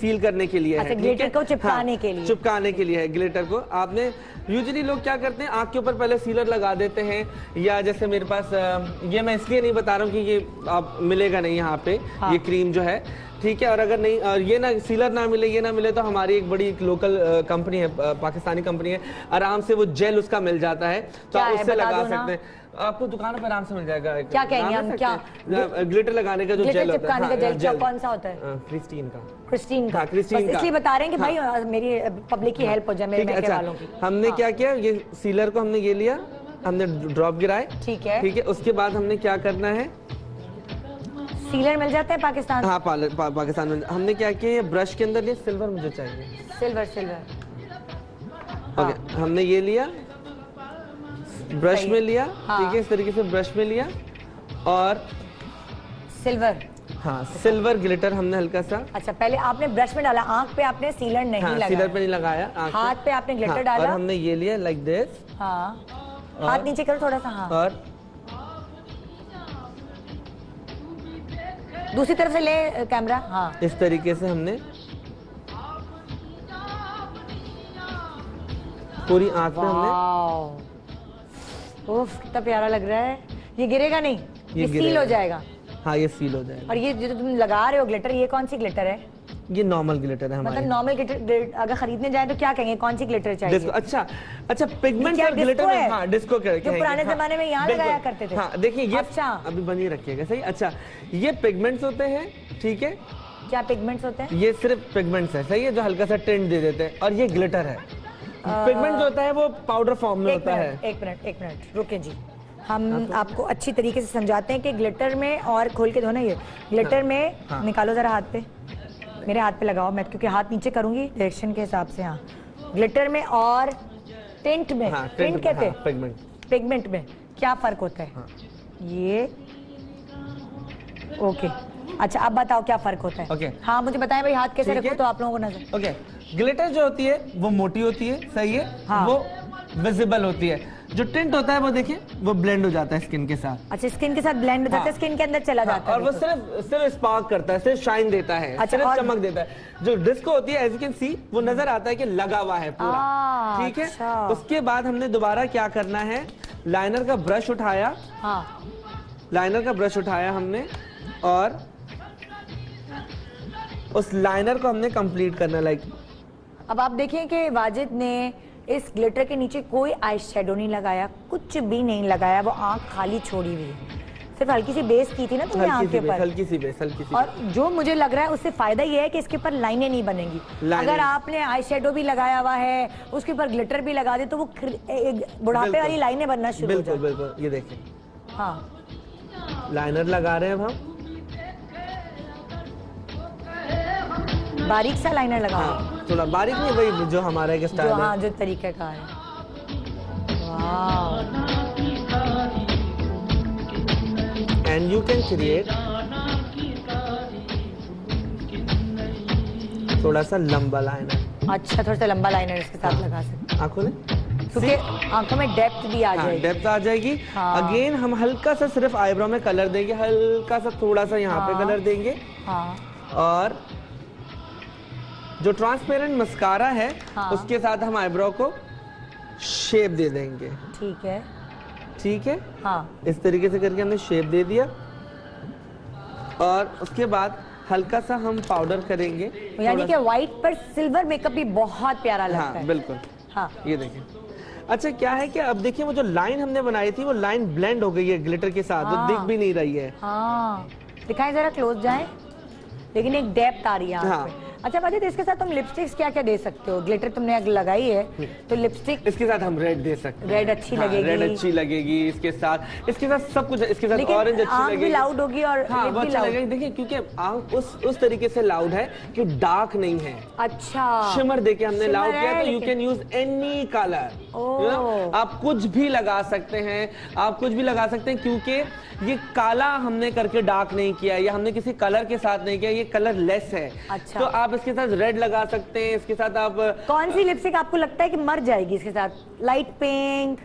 सील करने के लिए है, ग्लिटर को चिपकाने के लिए, चिपकाने के लिए है ग्लिटर को। आपने यूजुअली लोग क्या करते हैं, आँख के ऊपर पहले सीलर लगा देते हैं, या जैसे मेरे पास ये, मैं इसलिए नहीं बता रहा हूँ कि ये आप मिलेगा नहीं यहाँ पे ये क्रीम जो है, ठीक है। और अगर नहीं, और ये ना सीलर ना मिले, ये ना मिले, तो हमारी एक बड़ी एक लोकल कंपनी है, पाकिस्तानी कंपनी है, आराम से वो जेल उसका मिल जाता है, तो आप उससे लगा सकते हैं, आपको दुकानों पर आराम से मिल जाएगा। क्या कहेंगे हम, क्या ग्लिटर लगाने का जो जेल होता है, ग्लिटर चिपकाने का जेल कौन सा होता है? क्रिस्टीन का, क्रिस्टीन का, क्रिस्टीन का। इसलिए बता रहे हैं कि भाई मेरी पब्लिक की हेल्प हो जाए, मेरे महके वालों की। हमने क्या किया, ये सीलर को हमने ये लिया, हमने ड्रॉप गिराए, ठीक है, ठीक है। उसके बाद हमने क्या करना है, सीलर मिल जाता है पाकिस्तान, हाँ पा, पाकिस्तान में। हमने क्या किया, ये ब्रश के अंदर ये सिल्वर मुझे चाहिए, सिल्वर सिल्वर ओके हाँ। okay, हमने ये लिया, ब्रश में लिया, हाँ। ठीक है, इस तरीके से ब्रश में लिया और सिल्वर, हाँ सिल्वर ग्लिटर हमने हल्का सा। अच्छा, पहले आपने ब्रश में डाला, आंख पे आपने सीलर नहीं हाँ, लगाया, सीलर पे नहीं लगाया, हाथ पे आपने ग्लिटर डाला, और हमने ये लिया लाइक दिस, हाथ नीचे करो थोड़ा सा, हाँ, और दूसरी तरफ से ले कैमरा, हाँ, इस तरीके से हमने पूरी आंख पे हमने। उफ, कितना प्यारा लग रहा है। ये गिरेगा नहीं, ये, ये सील हो जाएगा, हाँ ये सील हो जाएगा। और ये जो तुम लगा रहे हो ग्लिटर, ये कौन सी ग्लिटर है? ये नॉर्मल ग्लिटर है हमारे। मतलब नॉर्मल ग्लिटर अगर खरीदने जाए तो क्या कहेंगे, कौन सी ग्लिटर चाहिए? अच्छा अच्छा, पिगमेंट और ग्लिटर है, हाँ डिस्को कहेंगे, जो पुराने जमाने में यहाँ लगाया करते थे। हाँ देखिए ये, अच्छा अभी बनी रखिएगा सही। अच्छा ये पिगमेंट्स होते हैं, ठीक है, क्या पिगमेंट्स होते हैं? ये सिर्फ पिगमेंट्स है, सही है, जो हल्का सा टिंट दे देते हैं, और ये ग्लिटर है। पिगमेंट जो होता है वो पाउडर फॉर्म में होता है। एक मिनट एक मिनट रुके जी, हम आपको अच्छी तरीके से समझाते हैं कि ग्लिटर में, और खोल के दो ना ये ग्लिटर में, निकालो जरा हाथ पे, मेरे हाथ पे लगाओ, मैं क्योंकि हाथ नीचे करूंगी डायरेक्शन के हिसाब से, हाँ ग्लिटर में और टिंट में, हाँ, टिंट कहते हैं, हाँ, पिगमेंट, पिगमेंट में क्या फर्क होता है? हाँ, ये ओके। अच्छा अब बताओ क्या फर्क होता है? ओके हाँ मुझे बताएं भाई, हाथ कैसे रखो तो आप लोगों को नजर। ओके ग्लिटर जो होती है वो मोटी होती है, सही है, हाँ वो विजिबल होती है। जो टिंट होता है वो देखिए वो ब्लेंड हो जाता है स्किन के साथ। अच्छा स्किन के साथ ब्लेंड हो जाता है, स्किन के अंदर चला हाँ, जाता है, और वो सिर्फ सिर्फ स्पार्क करता है, सिर्फ शाइन देता है, अच्छा, सिर्फ चमक देता है। जो डिस्को होती है एज यू कैन सी वो नजर आता है कि लगा हुआ है पूरा, ठीक है। अच्छा। उसके बाद हमने दोबारा क्या करना है, लाइनर का ब्रश उठाया, हाँ लाइनर का ब्रश उठाया हमने, और उस लाइनर को हमने कंप्लीट करना लाइक। अब आप देखिए कि वाजिद ने इस ग्लिटर के नीचे कोई आई शेडो नहीं लगाया, कुछ भी नहीं लगाया, वो आंख खाली छोड़ी हुई है, सिर्फ हल्की सी बेस की थी ना तुमने आंख के ऊपर, हल्की सी बेस, हल्की सी। और जो मुझे लग रहा है उससे फायदा ये है कि इसके ऊपर लाइनें नहीं बनेंगी। अगर आपने आई शेडो भी लगाया हुआ है, उसके ऊपर ग्लिटर भी लगा दे, तो वो एक बुढ़ापे वाली लाइनें बनना शुरू हो जाती। बिल्कुल बिल्कुल, ये देखें, हाँ लाइनर लगा रहे हैं हम, बारीक सा लाइनर लगा, हाँ, थोड़ा बारीक नहीं, वही जो हमारा एक स्टाइल है, हाँ जो तरीका का है। वाह, एंड यू कैन क्रिएट थोड़ा सा लंबा लाइनर, अच्छा थोड़ा सा लंबा लाइनर इसके साथ लगा सकते हैं आंखों में, क्योंकि आंखों में डेप्थ भी आ जाएगी, डेप्थ आ जाएगी। हाँ। अगेन हम हल्का सा सिर्फ आईब्रो में कलर देंगे, हल्का सा थोड़ा सा यहाँ पे कलर देंगे, और जो ट्रांसपेरेंट मस्कारा है, हाँ, उसके साथ हम आईब्रो को शेप दे देंगे, ठीक है ठीक है, हाँ इस तरीके से करके हमने शेप दे दिया। और उसके बाद हल्का सा हम पाउडर करेंगे, यानी कि व्हाइट पर सिल्वर मेकअप भी बहुत प्यारा लगता है। हाँ, बिल्कुल हाँ, ये देखिए। अच्छा क्या है कि अब देखिए वो जो लाइन हमने बनाई थी वो लाइन ब्लेंड हो गई है ग्लिटर के साथ, हाँ, वो दिख भी नहीं रही है, हाँ दिखाएं जरा क्लोज जाए, लेकिन एक डेप्थ आ रही है। अच्छा वाजिद, इसके साथ तुम लिपस्टिक्स क्या क्या दे सकते हो? ग्लिटर तुमने लगाई है तो लिपस्टिक इसके साथ हम रेड दे सकते हैं, रेड अच्छी हाँ, लगेगी, रेड अच्छी लगेगी इसके साथ, इसके साथ सब कुछ, इसके साथ ऑरेंज अच्छी लगेगी, भी लाउड होगी और हाँ, वो भी लगेगी। देखिए क्योंकि आंख उस उस तरीके से लाउड है कि डार्क नहीं है, अच्छा शिमर देके हमने लाउड किया, तो you can use any colour, आप कुछ भी लगा सकते हैं, आप कुछ भी लगा सकते हैं, क्योंकि ये काला हमने करके डार्क नहीं किया, या हमने किसी कलर के साथ नहीं किया, ये कलर लेस है। अच्छा, तो आप इसके साथ रेड लगा सकते हैं, इसके साथ आप कौन सी लिपस्टिक आपको लगता है कि मर जाएगी इसके साथ? लाइट पिंक,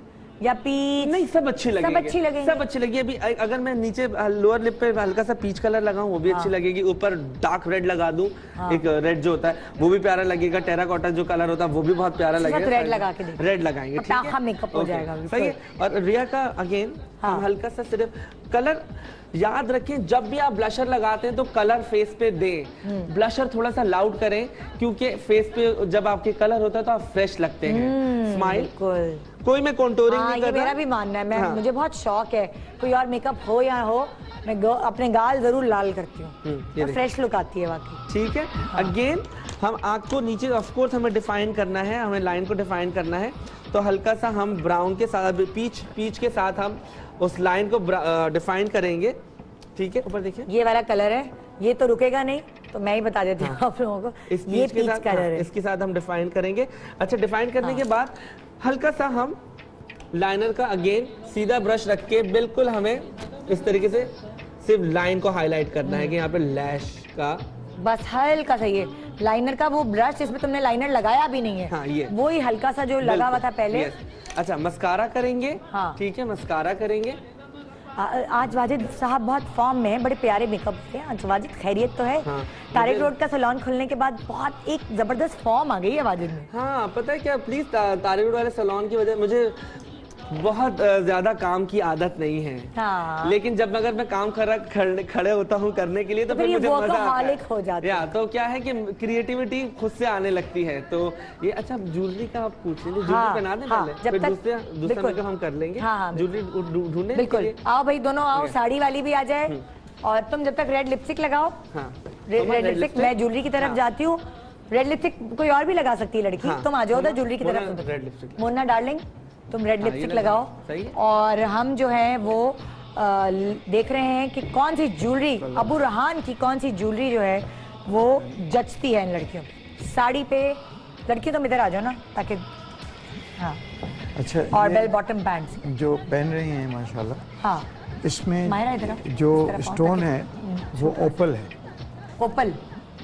या पीच? नहीं, सब अच्छी लगेगी, सब अच्छी लगेगी, सब अच्छी लगेगी। अभी अगर मैं नीचे लोअर लिप पे हल्का सा पीच कलर लगाऊं वो भी हाँ। अच्छी लगेगी। ऊपर डार्क रेड लगा दूं हाँ। एक रेड जो होता है वो भी प्यारा लगेगा। टेराकोटा जो कलर होता है वो भी बहुत प्यारा लगेगा। रेड लगा के रेड लगाएंगे, ठीक है, मेकअप हो जाएगा। सही है। और रिया का अगेन हल्का सा सिर्फ कलर याद रखें, जब भी आप ब्लशर लगाते हैं तो कलर फेस पे दें, ब्लशर थोड़ा सा लाउड करें क्योंकि फेस पे जब आपके कलर होता है तो आप फ्रेश लगते हैं। स्माइल कोई मैं कंटूरिंग हाँ, नहीं कर रहा। मेरा भी मानना है, मैं हाँ। मुझे बहुत शौक है कोई और मेकअप हो या हो, मैं अपने गाल जरूर लाल करती हूँ तो फ्रेश लुक आती है वाकई। ठीक है, अगेन हम आँख को नीचे ऑफ कोर्स हमें डिफाइन करना है, हमें लाइन को डिफाइन करना है, तो हल्का सा हम ब्राउन के साथ पीच पीच के साथ हम उस लाइन को डिफाइन करेंगे। ठीक है, ऊपर देखिए ये वाला कलर है, ये तो रुकेगा नहीं तो मैं ही बता देती हूँ आप लोगों को, इस ये पीच कलर है, इसके साथ हम डिफाइन करेंगे। अच्छा, डिफाइन करने हाँ। के बाद हल्का सा हम लाइनर का अगेन सीधा ब्रश रख के बिल्कुल हमें इस तरीके से सिर्फ लाइन को हाईलाइट करना है कि यहाँ पे लैश का बस हल्का सा ये लाइनर का वो ब्रश इसमें तुमने लाइनर लगाया भी नहीं है हाँ, ये वो ही हल्का सा जो लगा हुआ था पहले। अच्छा, मस्कारा करेंगे हाँ। ठीक है, मस्कारा करेंगे। आ, आज वाजिद साहब बहुत फॉर्म में हैं, बड़े प्यारे मेकअप के आज वाजिद, खैरियत तो है हाँ, तारिक रोड का सैलून खुलने के बाद बहुत एक जबरदस्त फॉर्म आ गई है वाजिद में। हाँ, पता है क्या, प्लीज ता, तारिक रोड वाले सैलून की वजह मुझे बहुत ज्यादा काम की आदत नहीं है हाँ। लेकिन जब अगर मैं काम खड़ा खड़े होता हूँ करने के लिए तो, तो फिर, फिर मुझे मजा आता है। हो जाता या, तो क्या है कि क्रिएटिविटी खुद से आने लगती है। तो ये अच्छा ज्वेलरी का आप पूछ लेंगे, ज्वेलरी बना दें पहले, दूसरे दूसरे मेकअप हम कर लेंगे। ज्वेलरी ढूंढने बिल्कुल आओ भाई, दोनों आओ, साड़ी वाली भी आ जाए और तुम जब तक रेड लिपस्टिक लगाओ। रेड लिपस्टिक, मैं ज्वेलरी की तरफ जाती हूँ। रेड लिपस्टिक कोई और भी लगा सकती है लड़की, तुम आ जाओ उधर ज्वेलरी की तरफ। मोना डार्लिंग तुम रेड लिपस्टिक लगाओ और हम जो है वो आ, देख रहे हैं कि कौन सी ज्वेलरी, अबू रोहान की कौन सी ज्वेलरी जो है वो जचती है इन लड़कियों साड़ी पे। लड़कियों तुम इधर आ जाओ ना ताकि हाँ। अच्छा, और बेल बॉटम पैंट्स जो पहन रही हैं माशाल्लाह हाँ, इसमें जो स्टोन है वो ओपल है, ओपल।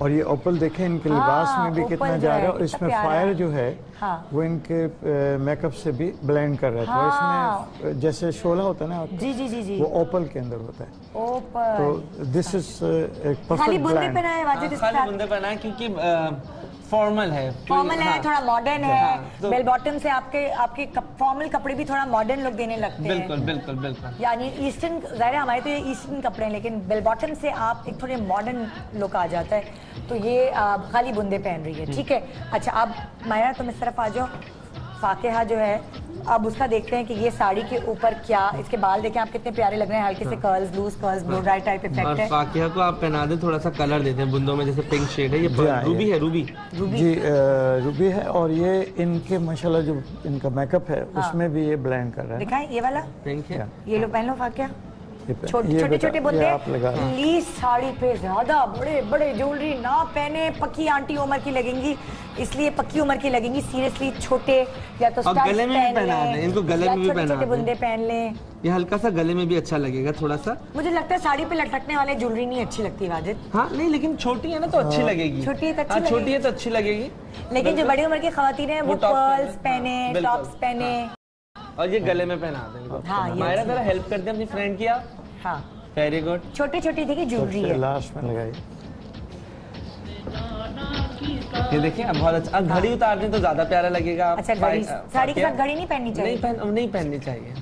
और ये ओपल देखें इनके लिबास में भी कितना जा रहा है, और इसमें फायर जो है हाँ। वो इनके मेकअप से भी ब्लेंड कर रहा है हाँ। तो इसमें जैसे शोला होता है ना जी जी जी जी, वो ओपल के अंदर होता है ओपल। तो दिस इज एक परफेक्ट ब्लेंड। खाली बूंदे पहना है क्योंकि फॉर्मल है, फॉर्मल है, थोड़ा मॉडर्न है। बेल बॉटम से आपके आपके फॉर्मल कपड़े भी थोड़ा मॉडर्न लुक देने लगते हैं। बिल्कुल बिल्कुल बिल्कुल, यानी ईस्टर्न, ज़ाहिर है हमारे तो ये ईस्टर्न कपड़े हैं लेकिन बेल बॉटम से आप एक थोड़े मॉडर्न लुक आ जाता है। तो ये खाली बूंदे पहन रही है, ठीक है। अच्छा, अब मायरा तुम इस तरफ आ जाओ। फातिहा जो है, अब उसका देखते हैं कि ये साड़ी के ऊपर क्या, इसके बाल देखें आप कितने प्यारे लग रहे हैं, हल्के से curls, loose curls, blow dry type effect है। फातिहा को आप पहना दें, थोड़ा सा कलर देते हैं बुंदों में, जैसे पिंक शेड है, ये रूबी है, रूबी जी रूबी है। और ये इनके माशाल्लाह जो इनका मेकअप है उसमें भी ये ब्लेंड कर रहा है। दिखाएं ये वाला पिंक है, ये लो पहन लो फातिहा। छोटे छोटे बोलते प्लीज साड़ी पे ज्यादा बड़े बड़े ज्वेलरी ना पहने, पक्की आंटी उम्र की लगेंगी, इसलिए पक्की उम्र की लगेंगी सीरियसली। छोटे या तो गले में भी पहना दें इनको, गले में भी पहना दें, बुंदे पहन लें, ये हल्का सा गले में भी अच्छा लगेगा थोड़ा सा। मुझे लगता है साड़ी पे लटकने वाले ज्वेलरी नहीं अच्छी लगती वाजिद हाँ, नहीं लेकिन छोटी है ना तो अच्छी लगेगी, छोटी है तो छोटी है तो अच्छी लगेगी। लेकिन जो बड़ी उम्र की खवातीन है वो पर्ल्स पहने, टॉप्स पहने और ये गले में पहना दें। मायरा जरा हेल्प कर दे अपनी फ्रेंड की आप हाँ। Very good. छोटे छोटे देखिए ज्वेलरी है, लास्ट में लगाइए, ये देखिए बहुत अच्छा। घड़ी हाँ। उतार दें तो ज्यादा प्यारा लगेगा। अच्छा, घड़ी साड़ी के साथ घड़ी नहीं पहननी चाहिए, नहीं पहन नहीं पहननी चाहिए,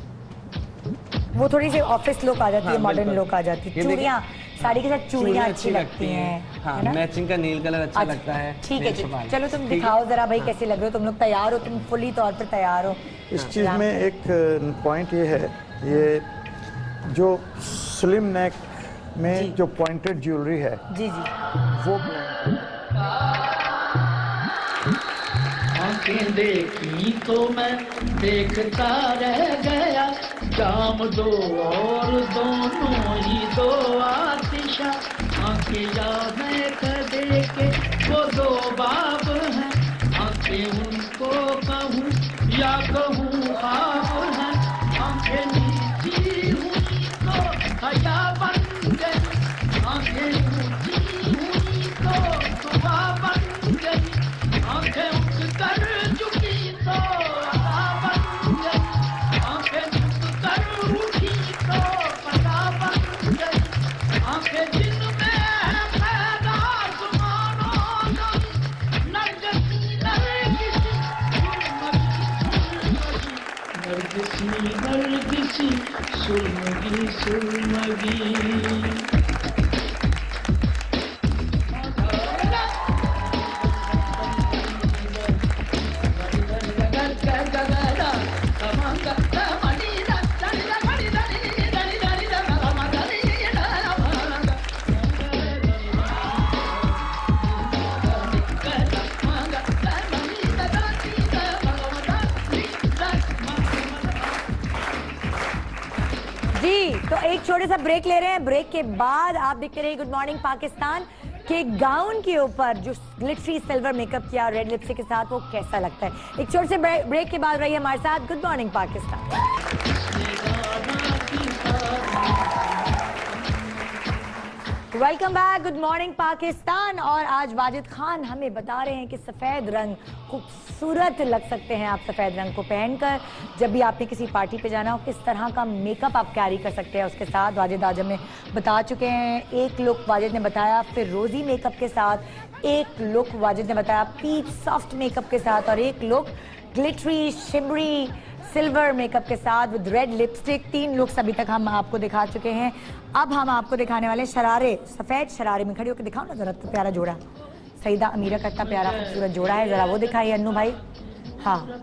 वो थोड़ी सी ऑफिस लुक आ जाती है, मॉडर्न लुक आ जाती है। चूड़ियाँ साड़ी के साथ चूड़ियाँ अच्छी लगती हैं हाँ, मैचिंग का नील कलर अच्छा लगता है। ठीक है, चलो तुम दिखाओ जरा भाई कैसे लग रहे हो, तुम लोग तैयार हो, तुम फुली तौर पर तैयार हो। इस चीज में एक पॉइंट ये है, ये जो स्लिम नेक में जो पॉइंटेड ज्वेलरी है जी जी वो आंखें देखी तो मैं देखता रह गया, जाम दो और दोनों ही दो आतिशा, आंखें याद दे के वो दो बाब हैं, आंखें उनको कहूँ या कहूँ आप हैं, आंखें सुलगी सुलगी छोटे सा ब्रेक ले रहे हैं। ब्रेक के बाद आप देखते रहिए गुड मॉर्निंग पाकिस्तान के गाउन के ऊपर जो ग्लिटरी सिल्वर मेकअप किया रेड लिपस्टिक के साथ वो कैसा लगता है। एक छोटे से ब्रेक के बाद रहिए हमारे साथ good morning Pakistan. Welcome back good morning Pakistan. और आज वाजिद खान हमें बता रहे हैं कि सफेद रंग खूबसूरत लग सकते हैं। आप सफ़ेद रंग को पहनकर जब भी आपने किसी पार्टी पे जाना हो किस तरह का मेकअप आप कैरी कर सकते हैं उसके साथ वाजिद आज हमें बता चुके हैं। एक लुक वाजिद ने बताया फिर रोज़ी मेकअप के साथ, एक लुक वाजिद ने बताया पीच सॉफ्ट मेकअप के साथ और एक look glittery shimmery silver makeup के साथ विद रेड लिपस्टिक। तीन लुक्स अभी तक हम आपको दिखा चुके हैं। अब हम आपको दिखाने वाले शरारे, सफ़ेद शरारे में खड़ी होकर दिखाओ ना जरा तो प्यारा जोड़ा। सईदा अमीरा का इतना प्यारा खूबसूरत जोड़ा है, जरा वो दिखाइए अन्नू भाई। हाँ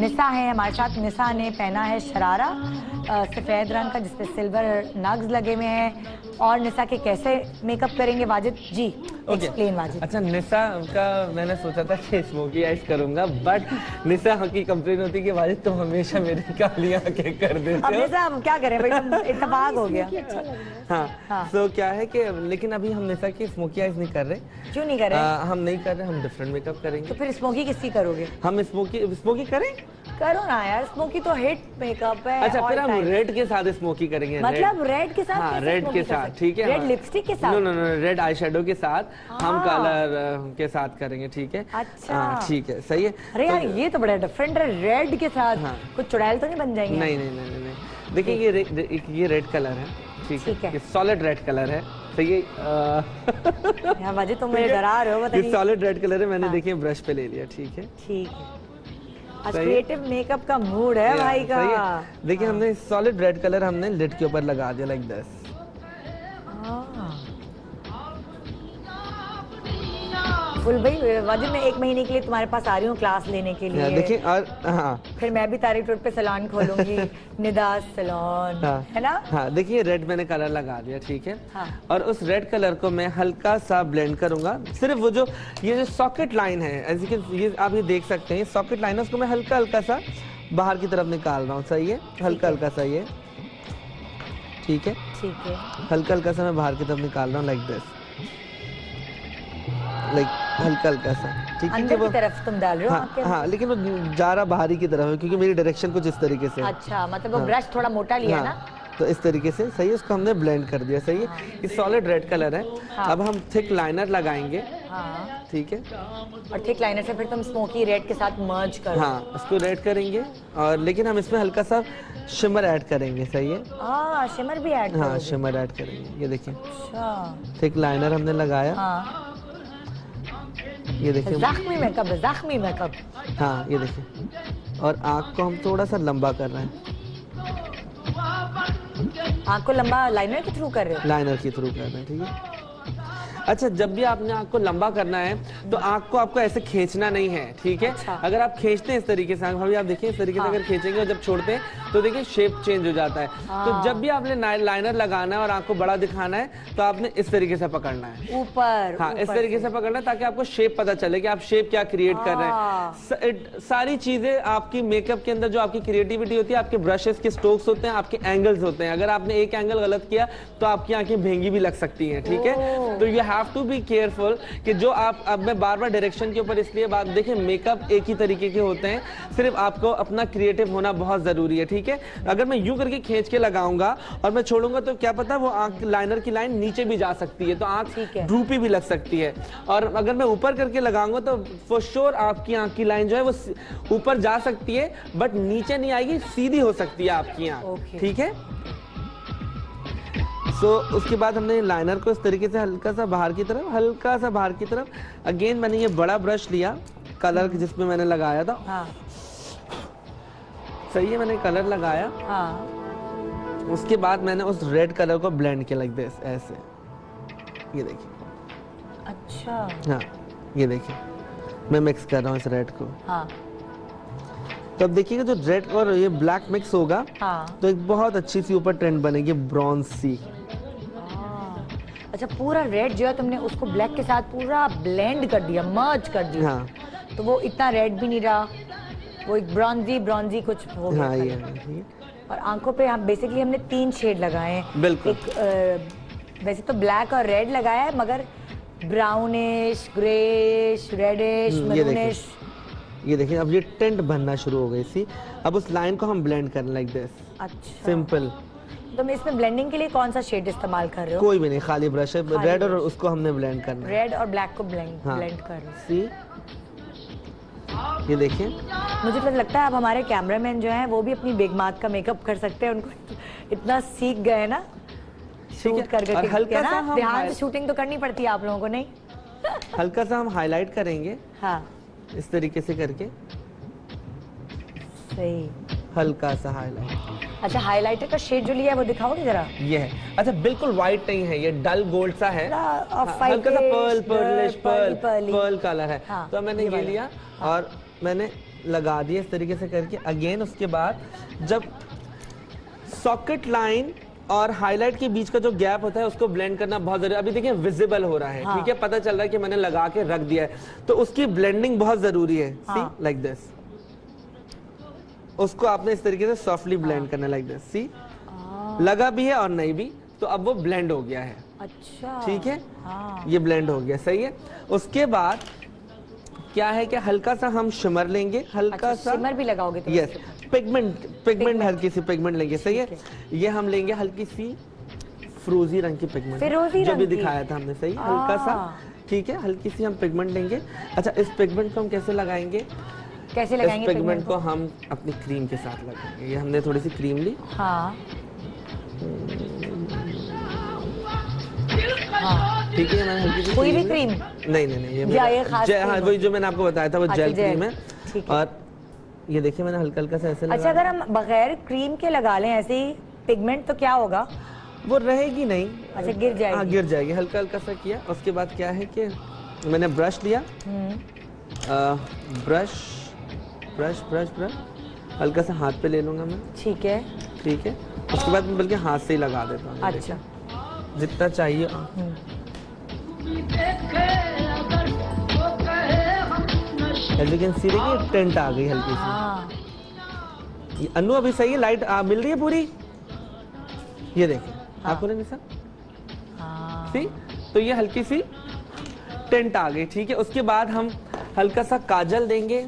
निसा है हमारे साथ, निसा ने पहना है शरारा सफ़ेद रंग का जिसपे सिल्वर नग्स लगे हुए हैं। और निसा के कैसे मेकअप करेंगे वाजिद जी? Okay okay. वाजिद अच्छा निसा का मैंने सोचा था कि स्मोकी आइज करूंगा बट निसा की कंप्लेन होती कि वाजिद तुम तो हमेशा मेरे कालियां के कर देते हो। अब निसा हम क्या करें भाई इत्तेफाक हो गया। हाँ तो हाँ. so, क्या है कि लेकिन अभी हम निसा की स्मोकी आइज नहीं कर रहे। क्यों नहीं कर रहे? आ, हम नहीं कर रहे, हम डिफरेंट मेकअप करेंगे। तो फिर स्मोकी किसकी करोगे? हम स्मोकी स्मोकी करें करो ना यार, स्मोकी तो हिट मेकअप है। अच्छा फिर हम रेड के साथ स्मोकी करेंगे। मतलब रेड के साथ? हाँ रेड के साथ ठीक है। रेड लिपस्टिक के साथ? No no no red eyeshadow के साथ हम कलर के साथ करेंगे ठीक है। अच्छा ठीक है सही है। अरे यार ये तो बड़ा डिफरेंट है रेड के साथ, कुछ चुड़ैल तो नहीं बन जाएंगे? नहीं नहीं नहीं नहीं देखिए ये ये रेड कलर है ठीक है, सॉलिड रेड कलर है सही है। यार वाजिद तुम मुझे डरा रहे हो। बताइए सॉलिड रेड कलर है मैंने देखिए ब्रश पे ले लिया ठीक है ठीक है। क्रिएटिव मेकअप का मूड है भाई का। देखिए हमने सॉलिड रेड कलर हमने लिड के ऊपर लगा दिया लाइक दिस। फुल भाई वाजिद मैं एक महीने के लिए तुम्हारे पास आ रही हूँ क्लास लेने के लिए। देखिए और हाँ फिर मैं भी तारीफ रोड पे सैलून खोलूंगी निदास सैलून है ना। हाँ देखिए रेड मैंने कलर लगा दिया ठीक है हाँ। और उस रेड कलर को मैं हल्का सा ब्लेंड करूंगा। सिर्फ वो जो ये जो सॉकेट लाइन है एज ये आप ये देख सकते हैं सॉकेट लाइन है उसको मैं हल्का हल्का सा बाहर की तरफ निकाल रहा हूँ सही है। हल्का हल्का सा ये ठीक है ठीक है हल्का हल्का सा मैं बाहर की तरफ निकाल रहा हूँ लाइक दिस लाइक हल्का हल्का सा ठीक है। अंदर की तरफ तुम डाल रहे हो? हाँ, हाँ लेकिन वो जा रहा बाहरी की तरफ है क्योंकि मेरी डायरेक्शन कुछ इस तरीके से। अच्छा मतलब वो ब्रश थोड़ा मोटा लिया ना तो इस तरीके से सही है उसको हमने ब्लेंड कर दिया सही है। ये सॉलिड रेड कलर है हाँ। अब हम थिक लाइनर लगाएंगे ठीक हाँ। है और थिक लाइनर से फिर तुम स्मोकी रेड के साथ मर्ज करो। हाँ उसको रेड करेंगे और लेकिन हम इसमें हल्का सा शिमर ऐड करेंगे सही है। आ, शिमर भी ऐड हाँ शिमर ऐड करेंगे ये देखिए थिक लाइनर हमने लगाया ये देखिए ज़ख्मी मेकअप ज़ख्मी मेकअप हाँ ये देखिए। और आँख को हम थोड़ा सा लंबा कर रहे हैं। आँख को लंबा लाइनर के थ्रू कर रहे हैं? लाइनर के थ्रू कर रहे हैं ठीक है। अच्छा जब भी आपने आँख को लंबा करना है तो आँख को आपको ऐसे खींचना नहीं है ठीक है। अच्छा। अगर आप खींचते हैं इस तरीके से आँख आप देखिए इस तरीके से हाँ। अगर खींचेंगे और जब छोड़ते हैं तो देखिए शेप चेंज हो जाता है हाँ। तो जब भी आपने लाइनर लगाना है और आँख को बड़ा दिखाना है तो आपने इस तरीके से पकड़ना है ऊपर हाँ इस तरीके से पकड़ना है ताकि आपको शेप पता चले कि आप शेप क्या क्रिएट कर रहे हैं। सारी चीजें आपकी मेकअप के अंदर जो आपकी क्रिएटिविटी होती है आपके ब्रशेस के स्ट्रोक्स होते हैं आपके एंगल्स होते हैं। अगर आपने एक एंगल गलत किया तो आपकी आँखें भेंगी भी लग सकती है ठीक है। तो यह have to be careful कि जो आप अब मैं बार बार डायरेक्शन के ऊपर इसलिए बात देखें मेकअप एक ही तरीके के होते हैं सिर्फ आपको अपना क्रिएटिव होना बहुत ज़रूरी है ठीक है। अगर मैं यूं करके खींच के लगाऊंगा और मैं छोड़ूंगा तो क्या पता वो आँख लाइनर की लाइन नीचे भी जा सकती है तो आँख ड्रूपी भी लग सकती है। और अगर मैं ऊपर करके लगाऊंगा तो फॉर श्योर आपकी आँख की लाइन जो है वो ऊपर जा सकती है बट नीचे नहीं आएगी सीधी हो सकती है आपकी आँख ठीक है। सो so, उसके बाद हमने लाइनर को इस तरीके से हल्का सा बाहर की तरफ हल्का सा बाहर की तरफ अगेन मैंने ये बड़ा ब्रश लिया कलर जिसमें मैंने लगाया था हाँ। सही है मैंने कलर लगाया हाँ। उसके बाद मैंने उस रेड कलर को ब्लेंड किया लाइक दिस, ऐसे ये देखिए। अच्छा हाँ ये देखिए मैं मिक्स कर रहा हूँ इस रेड को। हाँ तो अब देखिएगा जो रेड और ये ब्लैक मिक्स होगा हाँ। तो एक बहुत अच्छी सी ऊपर ट्रेंड बनेगी ब्रॉन्ज सी। अच्छा पूरा रेड जो है तुमने उसको ब्लैक के साथ पूरा ब्लेंड कर दिया, मर्ज कर दिया हाँ। तो वो इतना रेड भी नहीं रहा, वो एक ब्रॉन्जी ब्रॉन्जी कुछ हो गया हाँ, ये, और आंखों पे हम बेसिकली हमने तीन शेड लगाए हैं। बिल्कुल एक, आ, वैसे तो ब्लैक और रेड लगाया है मगर ब्राउनिश ग्रेश रेडिश मैरूनिश। ये देखिए अब ये टेंट बनना शुरू हो गई थी। अब उस लाइन को हम ब्लेंड करने लाइक दिस। अच्छा सिंपल। तो मैं इसमें ब्लेंडिंग के लिए कौन सा शेड इस्तेमाल कर रहे हो? कोई भी नहीं, खाली ब्रश है, रेड और उसको हमने ब्लेंड करना है, रेड और ब्लैक को ब्लेंड हाँ। ब्लेंड कर सी ये देखिए। मुझे तो लगता है अब हमारे कैमरामैन जो हैं वो भी अपनी बिग मात का मेकअप कर सकते हैं, उनको इतना सीख गए ना शूट कर करके ना। ध्यान से शूटिंग तो करनी पड़ती है आप लोगों को, नहीं? हल्का सा हम हाईलाइट करेंगे हाँ इस तरीके से करके, सही हल्का सा हाईलाइट। अच्छा हाइलाइटर का शेड जो लिया है वो दिखाओगे जरा? ये है। अच्छा बिल्कुल वाइट नहीं है, ये डल गोल्ड सा है, हल्का सा pearl pearlish pearl pearl colour है हाँ, तो मैंने ये लिया हाँ। और मैंने लगा दिया इस तरीके से करके। अगेन उसके बाद जब सॉकेट लाइन और हाईलाइट के बीच का जो गैप होता है उसको ब्लेंड करना बहुत जरूरी है। अभी देखिए विजिबल हो रहा है ठीक हाँ। है, पता चल रहा है कि मैंने लगा के रख दिया है, तो उसकी ब्लेंडिंग बहुत जरूरी है। सी लाइक दिस, उसको आपने इस तरीके से सॉफ्टली ब्लेंड करना लाइक दिस। सी लगा भी है और नहीं भी, तो अब वो ब्लेंड हो गया है। अच्छा ठीक है हाँ। ये ब्लेंड हो गया, सही है। उसके बाद क्या है कि हल्का सा हम शिमर लेंगे, हल्का अच्छा, सा शिमर भी लगाओगे तो? यस पिगमेंट पिगमेंट हल्की सी पिगमेंट लेंगे, सही है। ये हम लेंगे हल्की सी फिरोजी रंग की पिगमेंट जो भी दिखाया था हमने, सही हल्का सा ठीक है, हल्की सी हम पिगमेंट लेंगे। अच्छा इस पिगमेंट को हम कैसे लगाएंगे? कैसे लगाएंगे? इस पिगमेंट को हम अपनी क्रीम के साथ लगाएंगे। ये हमने थोड़ी सी क्रीम ली हाँ ठीक हाँ। है मैंने हल्की सी कोई भी क्रीम नहीं नहीं नहीं ये ये खास जय हाँ वही जो मैंने आपको बताया था वो जेल क्रीम है। और ये देखिए मैंने हल्का हल्का सा ऐसे लगा। अच्छा अगर हम बगैर क्रीम के लगा लें ऐसे ही पिगमेंट तो क्या होगा? वो रहेगी नहीं, अच्छा गिर जाएगी। हाँ गिर जाएगी, हल्का हल्का सा किया। उसके बाद क्या है कि मैंने ब्रश लिया, ब्रश ब्रश ब्रश ब्रश हल्का सा हाथ पे ले लूंगा मैं, ठीक है ठीक है। उसके बाद बल्कि हाथ से ही लगा देता हूँ। अच्छा जितना चाहिए लेकिन सीधे की टेंट आ गई हल्की सी। ये अनु अभी सही है, लाइट आ, मिल रही है पूरी। ये देखिए आपको नहीं दिखा सी, तो ये हल्की सी टेंट आ गई ठीक है। उसके बाद हम हल्का सा काजल देंगे,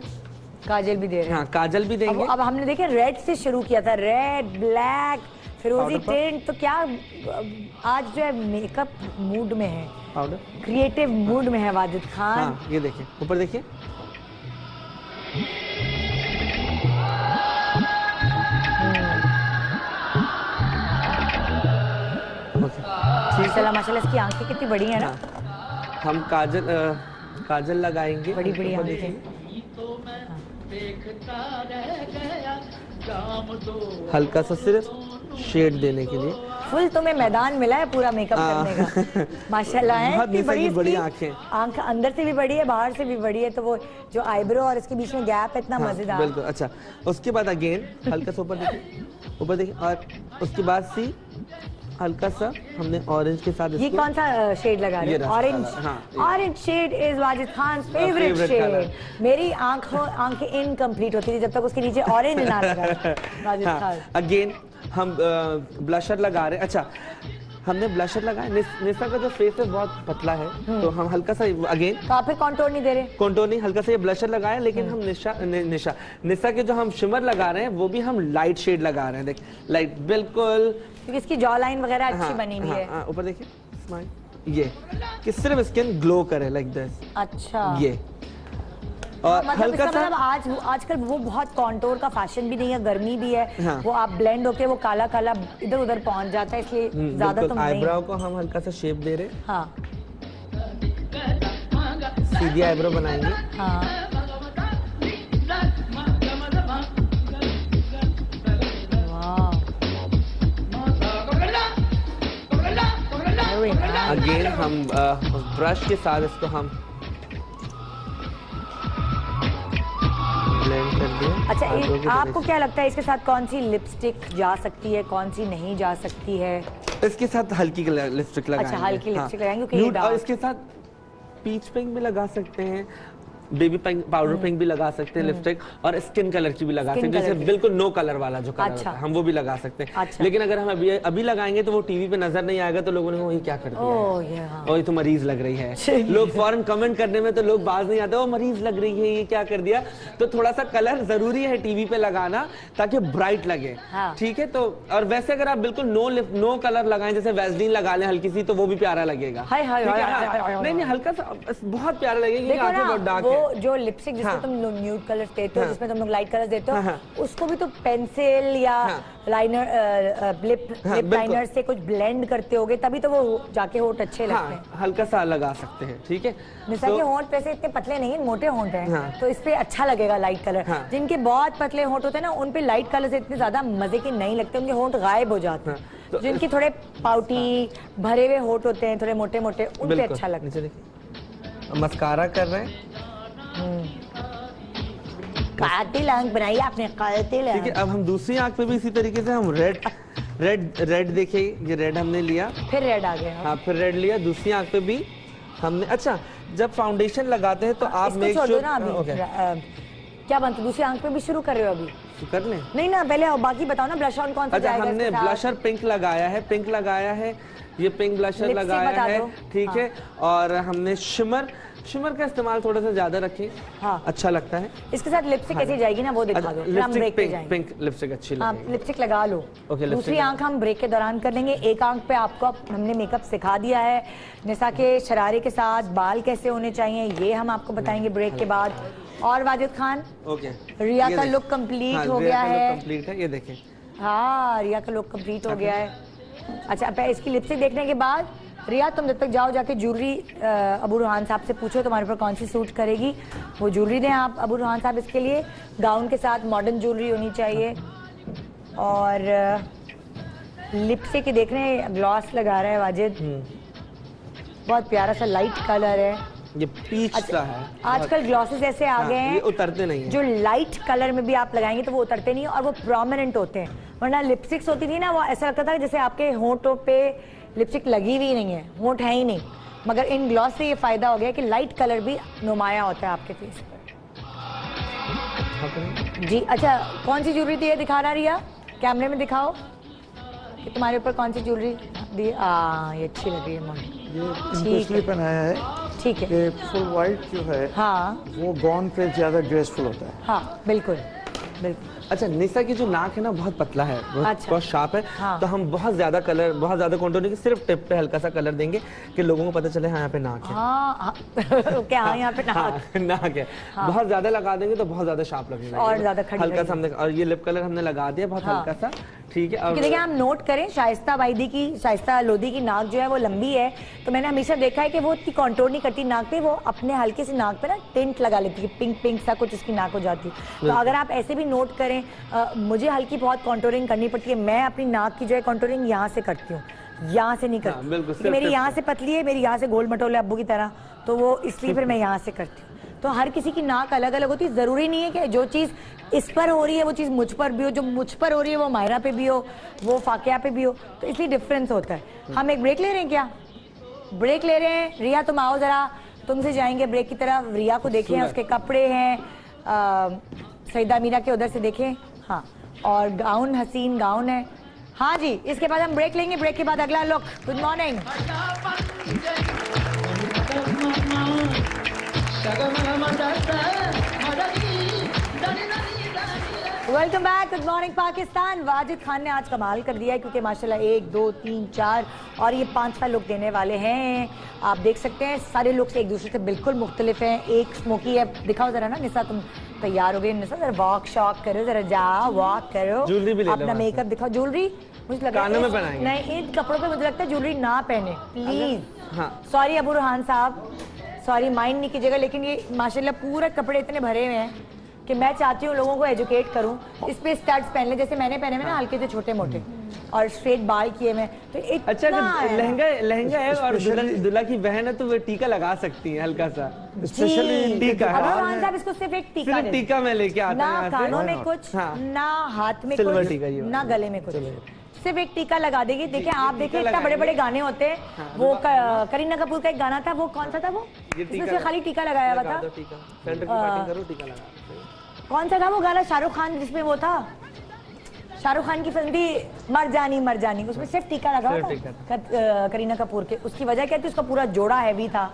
काजल भी दे रहे हैं हाँ, काजल भी देंगे। अब, अब हमने देखे रेड से शुरू किया था, रेड ब्लैक फिरोजी टेंट, तो क्या आज जो है मेकअप मूड में है, पाउडर क्रिएटिव मूड में है वाजिद खान हाँ, ये देखिए ऊपर देखिए। माशाल्लाह माशाल्लाह इसकी आंखें कितनी बड़ी है ना हाँ, हम काजल आ, काजल लगाएंगे बड़ी बड़ी आंखें। हल्का सा सिर्फ शेड देने के लिए फुल तुम्हें मैदान मिला है पूरा मेकअप करने का माशाल्लाह है। बड़ी बड़ी, बड़ी आंखें, आंख अंदर से भी बड़ी है बाहर से भी बड़ी है, तो वो जो आईब्रो और इसके बीच में गैप है इतना हाँ, मजेदार बिल्कुल। अच्छा उसके बाद अगेन हल्का सा ऊपर देखिए ऊपर देखिए और उसके बाद सी हल्का सा हमने ऑरेंज के साथ। ये कौन सा शेड लगा रहे हैं? ऑरेंज हाँ, orange shade is Wajid Khan favourite shade. मेरी आंखों आंखें इनकम्प्लीट होती थी जब तक उसके नीचे ऑरेंज ना लगा वाजिद खान। अगेन हम ब्लशर लगा रहे हैं। अच्छा हमने ब्लशर लगाया, निशा का जो फेस है बहुत पतला है तो हम हल्का सा अगेन आप कंटूर नहीं दे रहे, कंटूर नहीं हल्का सा ये ब्लशर लगाया। लेकिन हम निशा निशा निशा के जो हम शिमर लगा रहे हैं वो भी हम लाइट शेड लगा रहे हैं, देख लाइट बिल्कुल क्योंकि इसकी जॉ लाइन वगैरह अच्छी हाँ, बनी हुई हाँ, है। ऊपर देखिए स्माइल ये कि सिर्फ स्किन ग्लो करे लाइक दिस। अच्छा ये और मतलब हल्का सा मतलब आज आजकल वो बहुत कॉन्टोर का फैशन भी नहीं है, गर्मी भी है हाँ, वो आप ब्लेंड होके वो काला काला इधर उधर पहुंच जाता है, इसलिए ज्यादा तो आईब्रो को हम हल्का सा शेप दे रहे हाँ। सीधी आईब्रो बनाएंगे हाँ। अगेन हम ब्रश के साथ इसको हम ब्लेंड कर दें। अच्छा, एक आपको क्या लगता है इसके साथ कौन सी लिपस्टिक जा सकती है, कौन सी नहीं जा सकती है? इसके साथ हल्की लिपस्टिक लगाएंगे। अच्छा, हल्की लिपस्टिक लगाएंगे क्योंकि और इसके साथ पीच पिंक भी लगा सकते हैं, बेबी पिंक, पाउडर पिंक भी लगा सकते हैं लिपस्टिक, और स्किन कलर की भी लगा सकते हैं, जैसे बिल्कुल नो कलर वाला जो कलर अच्छा। हम वो भी लगा सकते हैं। अच्छा। लेकिन अगर हम अभी अभी लगाएंगे तो वो टीवी पे नजर नहीं आएगा, तो लोगों ने वही क्या कर दिया, और ये तो मरीज लग रही है, लोग फौरन कमेंट करने में तो लोग बाज नहीं आते, वो मरीज लग रही है, ये क्या कर दिया। तो थोड़ा सा कलर जरूरी है टीवी पे लगाना ताकि ब्राइट लगे, ठीक है। तो और वैसे अगर आप बिल्कुल नो लिप नो कलर लगाए, जैसे वैसलीन लगा लें हल्की सी, तो वो भी प्यारा लगेगा। नहीं नहीं, हल्का सा बहुत प्यारा लगेगा। जो लिपस्टिक जिसमें हाँ। तुम न्यूड कलर्स देते हो, हाँ। जिसमें तुम लोग लाइट कलर्स देते हो, हाँ। उसको भी तो पेंसिल या हाँ। लाइनर लिप हाँ, लाइनर से कुछ ब्लेंड करते होगे, तभी तो वो जाके होंठ अच्छे हाँ, लगते हैं। हल्का सा लगा सकते हैं, ठीक है। मिसाल के होंठ वैसे इतने पतले नहीं, मोटे होंठ हैं, हाँ। तो इस पे अच्छा लगेगा लाइट कलर। हाँ। जिनके बहुत पतले होंठ होते हैं ना, उनपे लाइट कलर इतने ज्यादा मजे के नहीं लगते, उनके होंठ गायब हो जाते हैं। जिनके थोड़े पाउटी भरे हुए होंठ होते हैं, थोड़े मोटे मोटे, उनपे अच्छा लगता है। मस्कारा कर रहे हैं, कातिल आंख बनाई आपने, कातिल। ठीक है, अब हम दूसरी आंख पे भी इसी तरीके से हम रेड रेड रेड देखे, ये रेड हमने लिया, फिर रेड आ गया, हाँ फिर रेड लिया, दूसरी आंख पे भी हमने। अच्छा, जब फाउंडेशन लगाते हैं तो आप मेक श्योर ना अभी okay. आ, क्या बनता है दूसरी आंख पे भी शुरू कर रहे हो अभी? कर लें? नहीं ना, पहले बाकी बताओ ना, ब्लशर ऑन कौन सा जाएगा? अच्छा, हमने ब्लशर पिंक लगाया है, पिंक लगाया है, ये पिंक ब्लशर लगाया है, ठीक है। और हमने शिमर शिमर का इस्तेमाल थोड़ा सा ज्यादा रखें, हाँ। अच्छा लगता है इसके साथ लिपस्टिक हाँ। कैसी जाएगी ना, वो दिखा दो। लिपस्टिक पिंक, पिंक लिपस्टिक अच्छी लगेगी। हाँ, लिपस्टिक लगा लो। okay, दूसरी आंख हम ब्रेक के दौरान कर लेंगे। एक आंख पे आपको हमने मेकअप सिखा दिया है, निशा के शरारे के साथ बाल कैसे होने चाहिए ये हम आपको बताएंगे ब्रेक के बाद। और वाजिद खान, ओके, रिया का लुक कम्प्लीट हो गया है, ये देखें। हाँ, रिया का लुक कम्प्लीट हो गया है। अच्छा, इसकी लिपस्टिक देखने के बाद रिया, तुम जब तक जाओ जाके ज्वेलरी अबू रोहान साहब से पूछो तुम्हारे पर कौन सी सूट करेगी, वो ज्वेलरी दें आप अबू रोहान साहब। इसके लिए गाउन के साथ मॉडर्न ज्वेलरी होनी चाहिए, और लिपस्टिक देख रहे हैं, ग्लॉस लगा रहा है वाजिद, बहुत प्यारा सा लाइट कलर है ये, पीच अच्छा, सा है। आजकल ग्लॉसेस ऐसे आ गए हैं, ये उतरते नहीं है। जो लाइट कलर में भी आप लगाएंगे तो वो उतरते नहीं और वो प्रोमिनेंट होते हैं, वरना लिपस्टिक्स होती थी ना, वो ऐसा लगता था जैसे आपके होंठों पे लिपस्टिक लगी हुई नहीं है, होंठ है ही नहीं। मगर इन ग्लॉस से ये फायदा हो गया कि लाइट कलर भी नुमाया होता है आपके फेस पर। जी अच्छा, कौन सी ज्वेलरी थी ये दिखा रहा रिया, कैमरे में दिखाओ कि तुम्हारे ऊपर कौन सी ज्वेलरी दी। आ, ये अच्छी लग रही है, ये इसलिए पहनाया है, ठीक है। फुल वाइट जो है हाँ, वो गॉन पे ज्यादा ग्रेसफुल होता है। हाँ बिल्कुल बिल्कुल। अच्छा, निशा की जो नाक है ना, बहुत पतला है, बहुत, अच्छा। बहुत शार्प है, हाँ। तो हम बहुत ज्यादा कलर, बहुत ज्यादा कंटूर नहीं, सिर्फ टिप पे हल्का सा कलर देंगे कि लोगों को पता चले हाँ यहाँ पे नाक है, हाँ, ओके, हाँ, यहाँ पे नाक नाक है, हाँ। बहुत ज्यादा लगा देंगे तो बहुत ज्यादा शार्प लगेगा, और ज्यादा हल्का सा हमने, और ये लिप कलर हमने लगा दिया बहुत हल्का सा, ठीक है। देखिए, हम नोट करें, शाइस्ता बाईदी की, शाइस्ता लोधी की नाक जो है वो लंबी है, तो मैंने हमेशा देखा है कि वो इतनी कंटूर नहीं करती नाक पे, वो अपने हल्के से नाक पे ना टिंट लगा लेती है, पिंक पिंक सा कुछ इसकी नाक हो जाती है। तो अगर आप ऐसे भी नोट करें, आ, मुझे हल्की बहुत कंटूरिंग करनी पड़ती है, मैं अपनी नाक की जो है कंटूरिंग यहाँ से करती हूँ, यहाँ से नहीं करती, हाँ, कि मेरी यहाँ से पतली है, मेरी यहाँ से गोल मटोले अब्बू की तरह, तो वो इसलिए फिर मैं यहाँ से करती हूँ। तो हर किसी की नाक अलग अलग होती है, ज़रूरी नहीं है कि जो चीज़ इस पर हो रही है वो चीज़ मुझ पर भी हो, जो मुझ पर हो रही है वो मायरा पे भी हो, वो फाकिया पे भी हो, तो इसलिए डिफरेंस होता है। हम एक ब्रेक ले रहे हैं, क्या ब्रेक ले रहे हैं? रिया तुम आओ ज़रा, तुमसे जाएंगे ब्रेक की तरफ। रिया को देखें, उसके कपड़े हैं, सईदा मीरा के उधर से देखें, हाँ, और गाउन, हसीन गाउन है, हाँ जी। इसके बाद हम ब्रेक लेंगे, ब्रेक के बाद अगला look. Good morning. Welcome back, good morning Pakistan. Wajid Khan ने आज कमाल कर दिया है, क्योंकि माशाल्लाह एक दो तीन चार और ये पांचवां लुक देने वाले हैं। आप देख सकते हैं सारे लुक्स एक दूसरे से बिल्कुल मुख्तलिफ हैं। एक स्मोकी है, दिखाओ जरा ना निशा, तुम तैयार हो गए निशा, जरा वॉक शॉक करो, जरा जाओ वॉक करो, अपना मेकअप दिखाओ। ज्वेलरी मुझे लगता है नहीं, इन कपड़ों पर मुझे लगता है ज्वेलरी ना पहने, प्लीज, सॉरी अबू रोहान साहब, सॉरी, माइंड नहीं कीजिएगा, लेकिन ये माशाल्लाह पूरा कपड़े इतने भरे हुए हैं कि मैं चाहती हूँ लोगों को एजुकेट करूँ, इस पे स्टड्स पहन ले, जैसे मैंने पहने में ना हल्के से छोटे मोटे और स्ट्रेट बाल किए में, तो अच्छा लहंगा लहंगा है और दुल्हा की बहन है तो वो टीका लगा सकती है हल्का सा, स्पेशली टीका है इसको, सिर्फ एक टीका टीका में लेके आता है, ना कानों में कुछ ना हाथ में कुछ ना गले में कुछ, सिर्फ एक टीका लगा देगी। देखिए आप देखिए इतना बड़े बड़े गाने होते हैं, हाँ, वो करीना कपूर का एक गाना था, वो कौन सा था, वो इसमें खाली टीका लगाया हुआ था, कौन सा था वो गाना शाहरुख खान जिसमें वो था, शाहरुख खान की फिल्म थी मर जानी मर जानी, उसमें सिर्फ टीका लगा हुआ था करीना कपूर के, उसकी वजह क्या थी, उसका पूरा जोड़ा हैवी था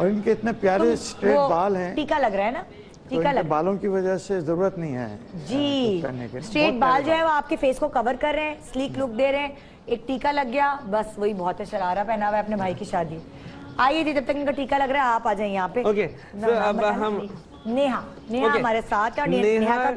और इनके इतने प्यारे स्ट्रेट बाल हैं, टीका लग रहा है ना, तो बालों की वजह से जरूरत नहीं है जी, स्ट्रेट बाल जो है वो आपके फेस को कवर कर रहे हैं, स्लीक लुक दे रहे हैं, एक टीका लग गया बस वही बहुत है। शरारा पहना हुआ है अपने भाई की शादी। आइए जी, जब तक इनका टीका लग रहा है आप आ जाइए यहाँ पे। ओके तो अब हम नेहा नेहा हमारे साथ, और नेहा का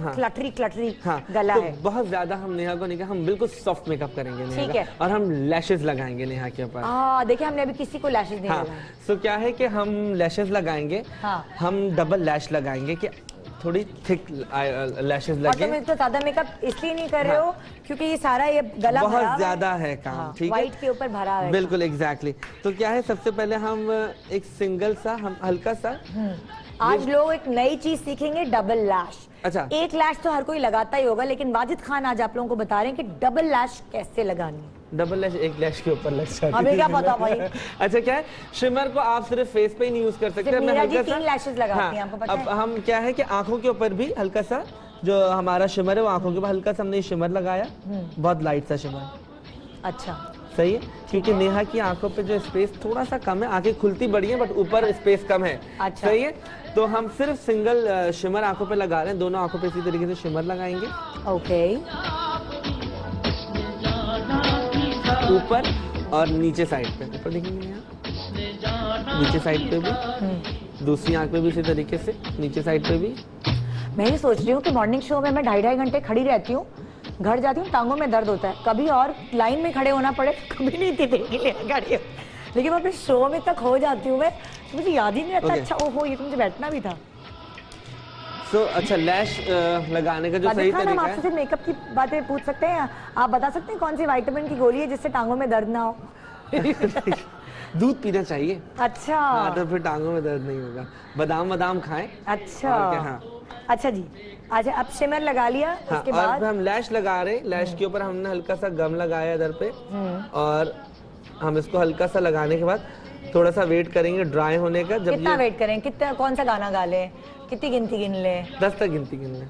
क्लटरी क्लटरी गला है, बहुत ज्यादा हम नेहा को नहीं, हम बिल्कुल सॉफ्ट मेकअप करेंगे ठीक है, और हम लैशेज लगाएंगे नेहा के ऊपर। हाँ देखिए हमने अभी किसी को लैशेज नहीं लगाए, तो क्या है कि हम लैशेस लगाएंगे, हाँ। हम डबल लैश लगाएंगे कि थोड़ी थिक लैशेस लगे। और तुम तो ज्यादा मेकअप इसलिए नहीं कर रहे हो क्योंकि ये सारा ये गला बहुत ज्यादा है काम, ठीक है, व्हाइट के ऊपर भरा है बिल्कुल एग्जैक्टली। तो क्या है सबसे पहले हम एक सिंगल सा हम हल्का सा, आज लोग एक नई चीज सीखेंगे डबल लैश। अच्छा एक लैश तो हर कोई लगाता ही होगा, लेकिन वाजिद खान आज आप लोगों को बता रहे हैं कि डबल लैश कैसे लगानी है। डबल लैश एक लैश के ऊपर लग जाती है, क्या पता भाई। अच्छा क्या है शिमर को आप सिर्फ फेस पे ही नहीं यूज कर सकते, मीरा जी तीन लैशेस लगाती हैं आपको पता है। अब हम क्या है कि आंखों के ऊपर भी हल्का सा जो हमारा शिमर है वो आंखों के ऊपर हल्का सा हमने शिमर लगाया, बहुत लाइट सा शिमर, अच्छा सही है क्योंकि नेहा की आंखों पे जो स्पेस थोड़ा सा कम है, आंखें खुलती बड़ी हैं बट ऊपर स्पेस कम है, सही है। तो हम सिर्फ सिंगल शिमर आंखों पे लगा रहे हैं, दोनों आंखों पे इसी तरीके से शिमर लगाएंगे ओके, ऊपर और नीचे साइड पे, ऊपर देखेंगे यहाँ, नीचे साइड पे भी, दूसरी आंख पे भी इसी तरीके से, नीचे साइड पे भी। मैं ये सोच रही हूँ कि मॉर्निंग शो में मैं ढाई ढाई घंटे खड़ी रहती हूँ, घर जाती हूँ टांगों में दर्द होता है, कभी और लाइन में खड़े होना पड़े कभी नहीं थी गाड़ी, लेकिन मैं अपने शो में तक हो जाती हूँ, मैं मुझे याद ही नहीं रहता okay. अच्छा ओहो ये तो मुझे बैठना भी था। So, अच्छा लैश लगाने का जो सही तरीका है, हम आपसे मेकअप की बातें पूछ सकते हैं, आप बता सकते हैं कौन सी विटामिन की गोली है जिससे टांगों में दर्द ना हो। दूध पीना चाहिए अच्छा, हाँ, तो फिर टांगों में दर्द नहीं होगा, बादाम बादाम खाएं अच्छा हाँ। अच्छा जी अच्छा अब शिमर लगा लिया हाँ, उसके बाद हम लैश लगा रहे, लैश के ऊपर हमने हल्का सा गम लगाया इधर पे, और हम इसको हल्का सा लगाने के बाद थोड़ा सा वेट करेंगे ड्राई होने का। जब कितना वेट करें, कितना कौन सा गाना गा लें, कितनी गिनती गिन लें, दस तक गिनती गिन लें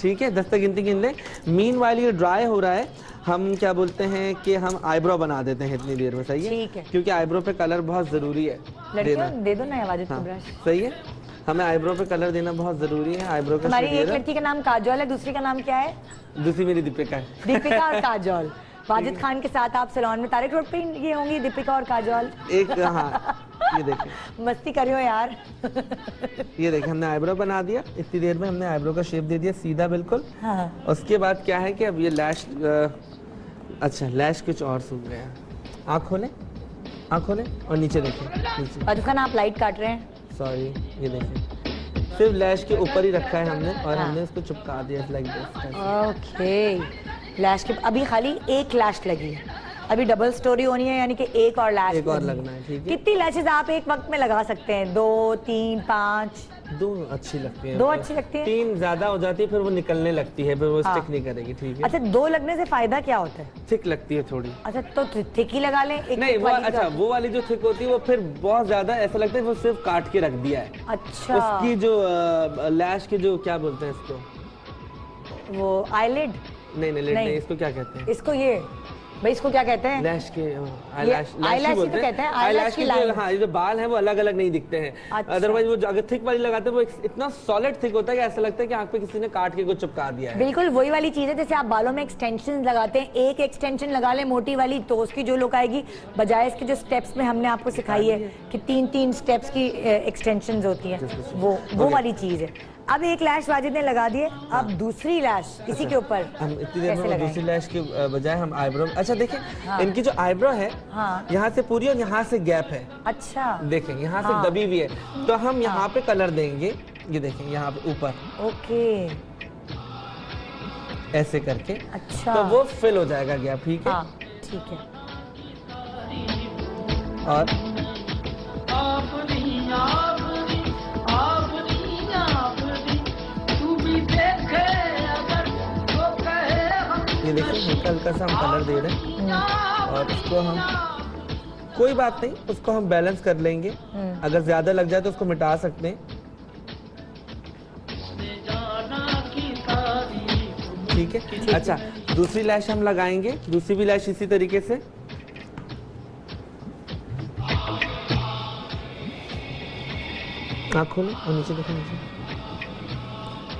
ठीक हाँ। है दस तक गिनती गिन लें। मीनवाइल ये ड्राई हो रहा है, हम क्या बोलते हैं कि हम आईब्रो बना देते हैं इतनी देर में, सही है ठीक है क्योंकि आईब्रो पे कलर बहुत जरूरी है, लड़कियों दे दो ना वाजिद को ब्रश, सही है हमें आईब्रो पे कलर देना बहुत जरूरी है। आईब्रो का हमारी एक लड़की का नाम काजोल है, दूसरी का नाम क्या है, दूसरी मेरी दीपिका है, दीपिका और काजोल। वाजिद खान के साथ आप सैलून में तारिक रोड पे ये होंगी दीपिका और काजोल एक हाँ, ये देखिए मस्ती करियो यार। ये देखिए हमने आईब्रो बना दिया, इतनी देर में हमने आईब्रो का शेप दे दिया सीधा बिल्कुल हाँ। उसके बाद क्या है कि अब ये लैश अच्छा लैश कुछ और सूख गया, आँख खोलें आँख खोलें और नीचे देखें। वाजिद खान आप लाइट काट रहे हैं, सॉरी ये देखें सिर्फ लैश के ऊपर ही रखा है हमने और हाँ। हमने इसको चिपका दिया लाइक दिस ओके। लैश के अभी खाली एक लैश लगी है, अभी डबल स्टोरी होनी है यानी कि एक और लैश एक और लगना है ठीक है। कितनी लैशेस आप एक वक्त में लगा सकते हैं, दो तीन पाँच, दो अच्छी लगती है, दो अच्छी लगती है, तीन ज्यादा हो जाती है फिर वो निकलने लगती है, फिर वो स्टिक नहीं करेगी ठीक है। अच्छा दो लगने से फायदा क्या होता है, थिक लगती है थोड़ी, अच्छा तो थिक ही लगा लें एक नहीं वो अच्छा वो वाली जो थिक होती है वो फिर बहुत ज्यादा ऐसा लगता है वो सिर्फ काट के रख दिया है, अच्छा उसकी जो लैश के जो क्या बोलते हैं इसको वो आईलिड नहीं नहीं इसको क्या कहते हैं, इसको ये भाई इसको क्या कहते हैं लैश के आईलैश आईलैश तो कहते हैं आईलैश की लाइन हाँ। ये जो बाल हैं वो अलग अलग नहीं दिखते हैं, अदरवाइज वो अगर थिक वाली लगाते हैं वो इतना सॉलिड थिक होता है कि ऐसा लगता है कि आंख पे किसी ने काट के कुछ चिपका दिया है। बिल्कुल वही वाली चीज है जैसे आप बालों में एक्सटेंशन लगाते हैं, एक एक्सटेंशन लगा ले मोटी वाली तो उसकी जो लुक आएगी, बजाय इसके जो स्टेप्स में हमने आपको सिखाई है कि तीन तीन स्टेप्स की एक्सटेंशन होती है वो वो वाली चीज है। अब एक लैश वाजिद ने लगा दिए, अब दूसरी लैश इसी के ऊपर हम इतनी देर में दूसरी लैश के बजाय हम आईब्रो अच्छा देखें हाँ। इनकी जो आईब्रो है हाँ। यहाँ से पूरी और यहाँ से गैप है, अच्छा देखें यहाँ से दबी हाँ। भी है तो हम यहाँ हाँ। पे कलर देंगे, ये देखें यहाँ पे ऊपर ओके ऐसे करके, अच्छा, तो वो फिल हो जाएगा गैप। ठीक है, हाँ, ठीक है। और ये देखिए हल्का सा हम कलर दे रहे हैं और इसको हम, कोई बात नहीं, उसको हम बैलेंस कर लेंगे। अगर ज्यादा लग जाए तो उसको मिटा सकते हैं। ठीक है, अच्छा दूसरी लैश हम लगाएंगे, दूसरी भी लैश इसी तरीके से। आँख खोलो और नीचे देखो, नीचे।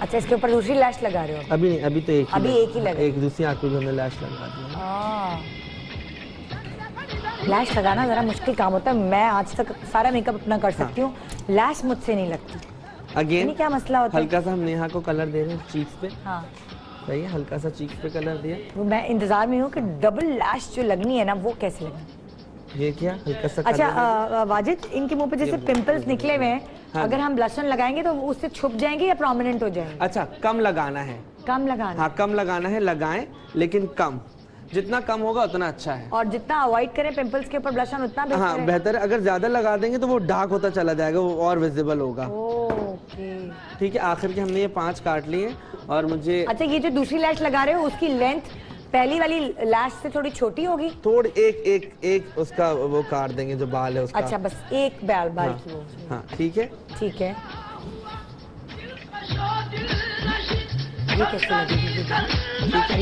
अच्छा, इसके ऊपर दूसरी लैश लगा रहे हो? अभी नहीं, अभी तो एक अभी एक ही लगा, एक दूसरी आँख पे हमने लैश लगा दी। लैश लगाना जरा मुश्किल काम होता है, मैं आज तक सारा मेकअप अपना कर सकती हूँ, हाँ। लैश मुझसे नहीं लगती। अगेन क्या मसला होता है? हल्का सा हम नेहा को कलर दे रहे हैं चीक्स पे, हाँ। सही है, हल्का सा चीक्स पे कलर दिया। मैं इंतजार में हूँ कि डबल लैश जो लगनी है ना वो कैसे लगनी। ये क्या हल्का सा, अच्छा वाजिद, इनके मुँह पे जैसे पिम्पल्स निकले हुए हैं, अगर हम ब्लशन लगाएंगे तो उससे छुप जाएंगे या प्रोमिनेंट हो जाएंगे? अच्छा, कम लगाना है, कम लगाना, हाँ कम लगाना है, लगाएं लेकिन कम, जितना कम होगा उतना अच्छा है। और जितना अवॉइड करें पिंपल्स के ऊपर ब्लशन उतना बेहतर, हाँ, है। बेहतर है। अगर ज्यादा लगा देंगे तो वो डार्क होता चला जाएगा, वो और विजिबल होगा। ओके, ठीक है। आखिर के हमने ये पांच काट लिए और मुझे, अच्छा ये जो दूसरी लैश लगा रहे हो उसकी लेंथ पहली वाली लैश से थोड़ी छोटी होगी? थोड़ी एक एक एक उसका वो काट देंगे जो बाल है उसका। अच्छा, बस एक बाल बाल की, हाँ ठीक है, ठीक है। ये कैसे लगेगी?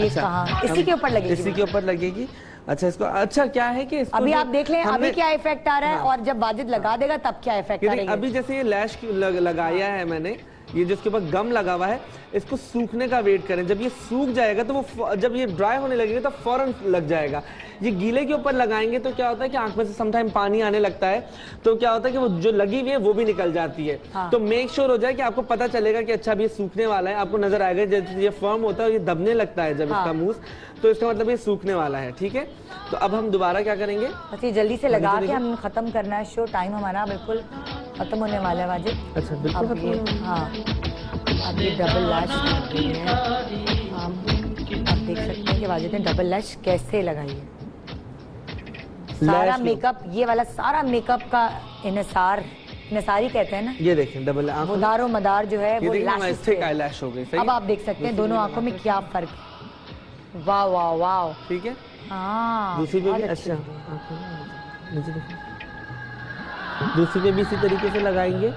ये कहाँ? इसी के ऊपर लगेगी, इसी के ऊपर लगेगी। अच्छा, इसको अच्छा क्या है कि अभी आप देख लें अभी क्या इफेक्ट आ रहा है, और जब वाजिद लगा देगा तब क्या इफेक्ट आएगा। अभी जैसे ये लैश लग, लगाया है मैंने, ये जिसके ऊपर गम लगा हुआ है, इसको सूखने का वेट करें। जब ये सूख जाएगा तो वो, जब ये ड्राई होने लगेगा तो फौरन लग जाएगा। ये गीले के ऊपर लगाएंगे तो क्या होता है कि आंख में से समटाइम पानी आने लगता है, तो क्या होता है कि वो जो लगी हुई है वो भी निकल जाती है, हाँ। तो मेक श्योर हो जाए कि आपको पता चलेगा कि अच्छा अभी ये सूखने वाला है, आपको नजर आएगा जब ये फर्म होता है, ये दबने लगता है जब, हाँ। इसका मूस, तो इसका मतलब ये सूखने वाला है। ठीक है, तो अब हम दोबारा क्या करेंगे, अच्छा जल्दी से लगा के हम खत्म करना है शो, टाइम हमारा बिल्कुल खत्म होने वाला है वाजिद। अच्छा बिल्कुल, हाँ अब ये डबल लैश है, आप देख सकते हैं कि वाजिद ने डबल लैश कैसे लगाई है। सारा मेकअप, ये वाला सारा मेकअप का इनसार, इनसारी कहते हैं ना, ये देखें डबल आंखों दारो मदार जो है वो लैश से आईलैश हो गई। अब आप देख सकते हैं दोनों आंखों में क्या फर्क है। वाह वाह वाह, ठीक है, हां दूसरी पे भी, अच्छा मुझे देखो दूसरी पे भी इसी तरीके से लगाएंगे।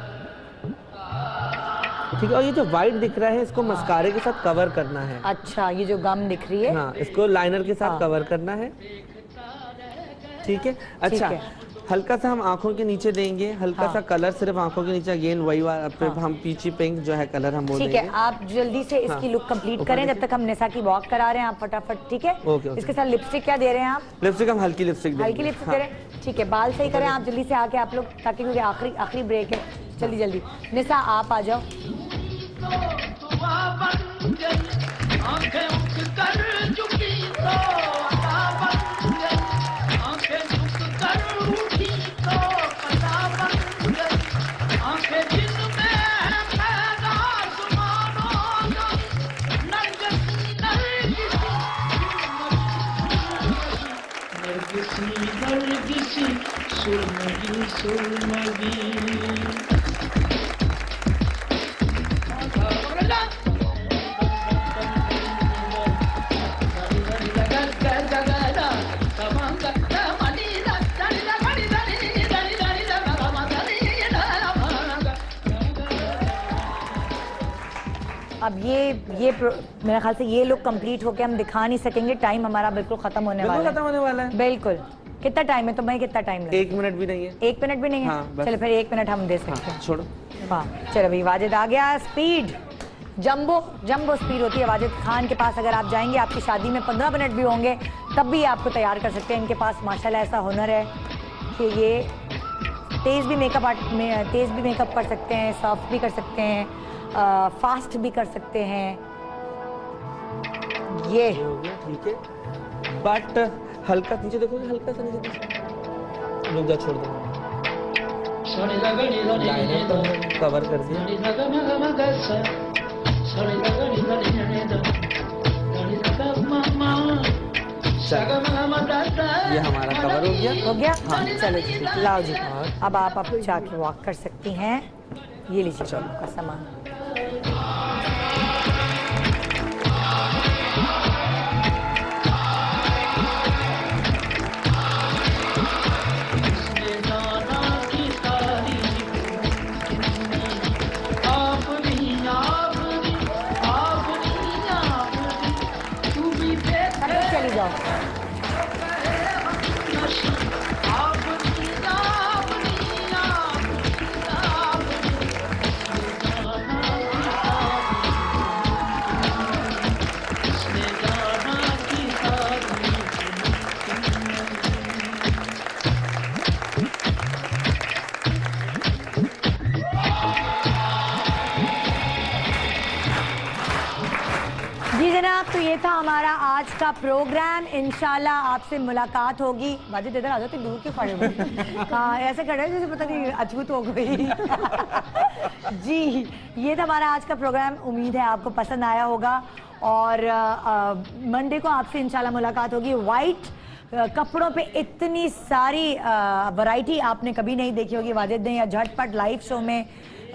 ठीक है, और ये जो व्हाइट दिख रहा है इसको मस्कारे के साथ कवर करना है। अच्छा, ये जो गम दिख रही है, हां इसको लाइनर के साथ कवर करना है। ठीक है, अच्छा हल्का सा हम आंखों के नीचे देंगे, हल्का, हाँ। सा कलर सिर्फ आंखों के नीचे, अगेन वही वाला, हाँ। हम पीची पिंक जो है कलर हम बोल, ठीक है। आप जल्दी से इसकी, हाँ। लुक कंप्लीट करें जब तक हम निशा की वॉक करा रहे हैं, आप फटाफट। ठीक है, ओके, ओके। इसके साथ लिपस्टिक क्या दे रहे हैं आप? लिपस्टिक हम हल्की लिपस्टिक, हल्की लिपस्टिक करें। ठीक है, बाल सही करें आप जल्दी से आके आप लोग, ताकि क्योंकि आखिरी आखिरी ब्रेक है, जल्दी जल्दी निशा आप आ जाओ। अब ये ये मेरे ख्याल से ये लुक कंप्लीट होके हम दिखा नहीं सकेंगे, टाइम हमारा बिल्कुल खत्म होने वाला खत्म होने वाला है बिल्कुल। कितना टाइम है? तो भाई कितना टाइम लगा? एक मिनट भी नहीं है, एक मिनट भी नहीं है, हाँ, चलो फिर एक मिनट हम दे सकते हैं, छोड़ो, हाँ। चलो भाई वाजिद आ गया, स्पीड जंबो जंबो स्पीड होती है वाजिद खान के पास। अगर आप जाएंगे आपकी शादी में पंद्रह मिनट भी होंगे तब भी आपको तैयार कर सकते हैं। इनके पास माशाल्लाह ऐसा हुनर है कि ये तेज़ भी मेकअप आर्ट में तेज़ भी मेकअप कर सकते हैं, सॉफ्ट भी कर सकते हैं, फास्ट भी कर सकते हैं। ये ठीक है, बट हल्का नीचे देखो, हल्का सा नीचे देखो, लोग जा छोड़ दो, कवर कर दिया। ये हमारा कवर हो गया हो गया हाँ चलो जी लाओ जी। अब आप आप जाके वॉक कर सकती हैं। ये लीजिए आपका सामान। तो ये था हमारा आज का प्रोग्राम। इंशाल्लाह आपसे मुलाकात होगी। वाजिद इधर आ जाते दूर के खड़े हो हाँ ऐसे खड़े जैसे पता नहीं अछूत हो गई जी। ये था हमारा आज का प्रोग्राम। उम्मीद है आपको पसंद आया होगा और मंडे को आपसे इंशाल्लाह मुलाकात होगी। वाइट कपड़ों पे इतनी सारी वैरायटी आपने कभी नहीं देखी होगी। वाजिद ने या झटपट लाइव शो में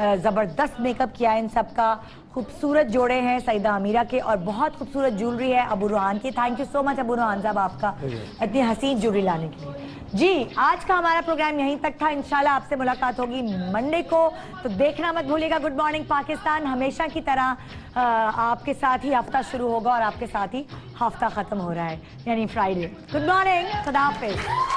ज़बरदस्त मेकअप किया है। इन सब का खूबसूरत जोड़े हैं सईदा मीरा के और बहुत खूबसूरत ज्वेलरी है अबू रोहान की। Thank you so much Abu Rohan साहब आपका इतनी हसीन ज्वेलरी लाने के लिए। जी आज का हमारा प्रोग्राम यहीं तक था। इंशाल्लाह आपसे मुलाकात होगी मंडे को। तो देखना मत भूलिएगा गुड मॉर्निंग पाकिस्तान। हमेशा की तरह आ, आपके साथ ही हफ्ता शुरू होगा और आपके साथ ही हफ्ता ख़त्म हो रहा है यानी फ्राइडे। गुड मॉर्निंग, खुदा हाफिज़।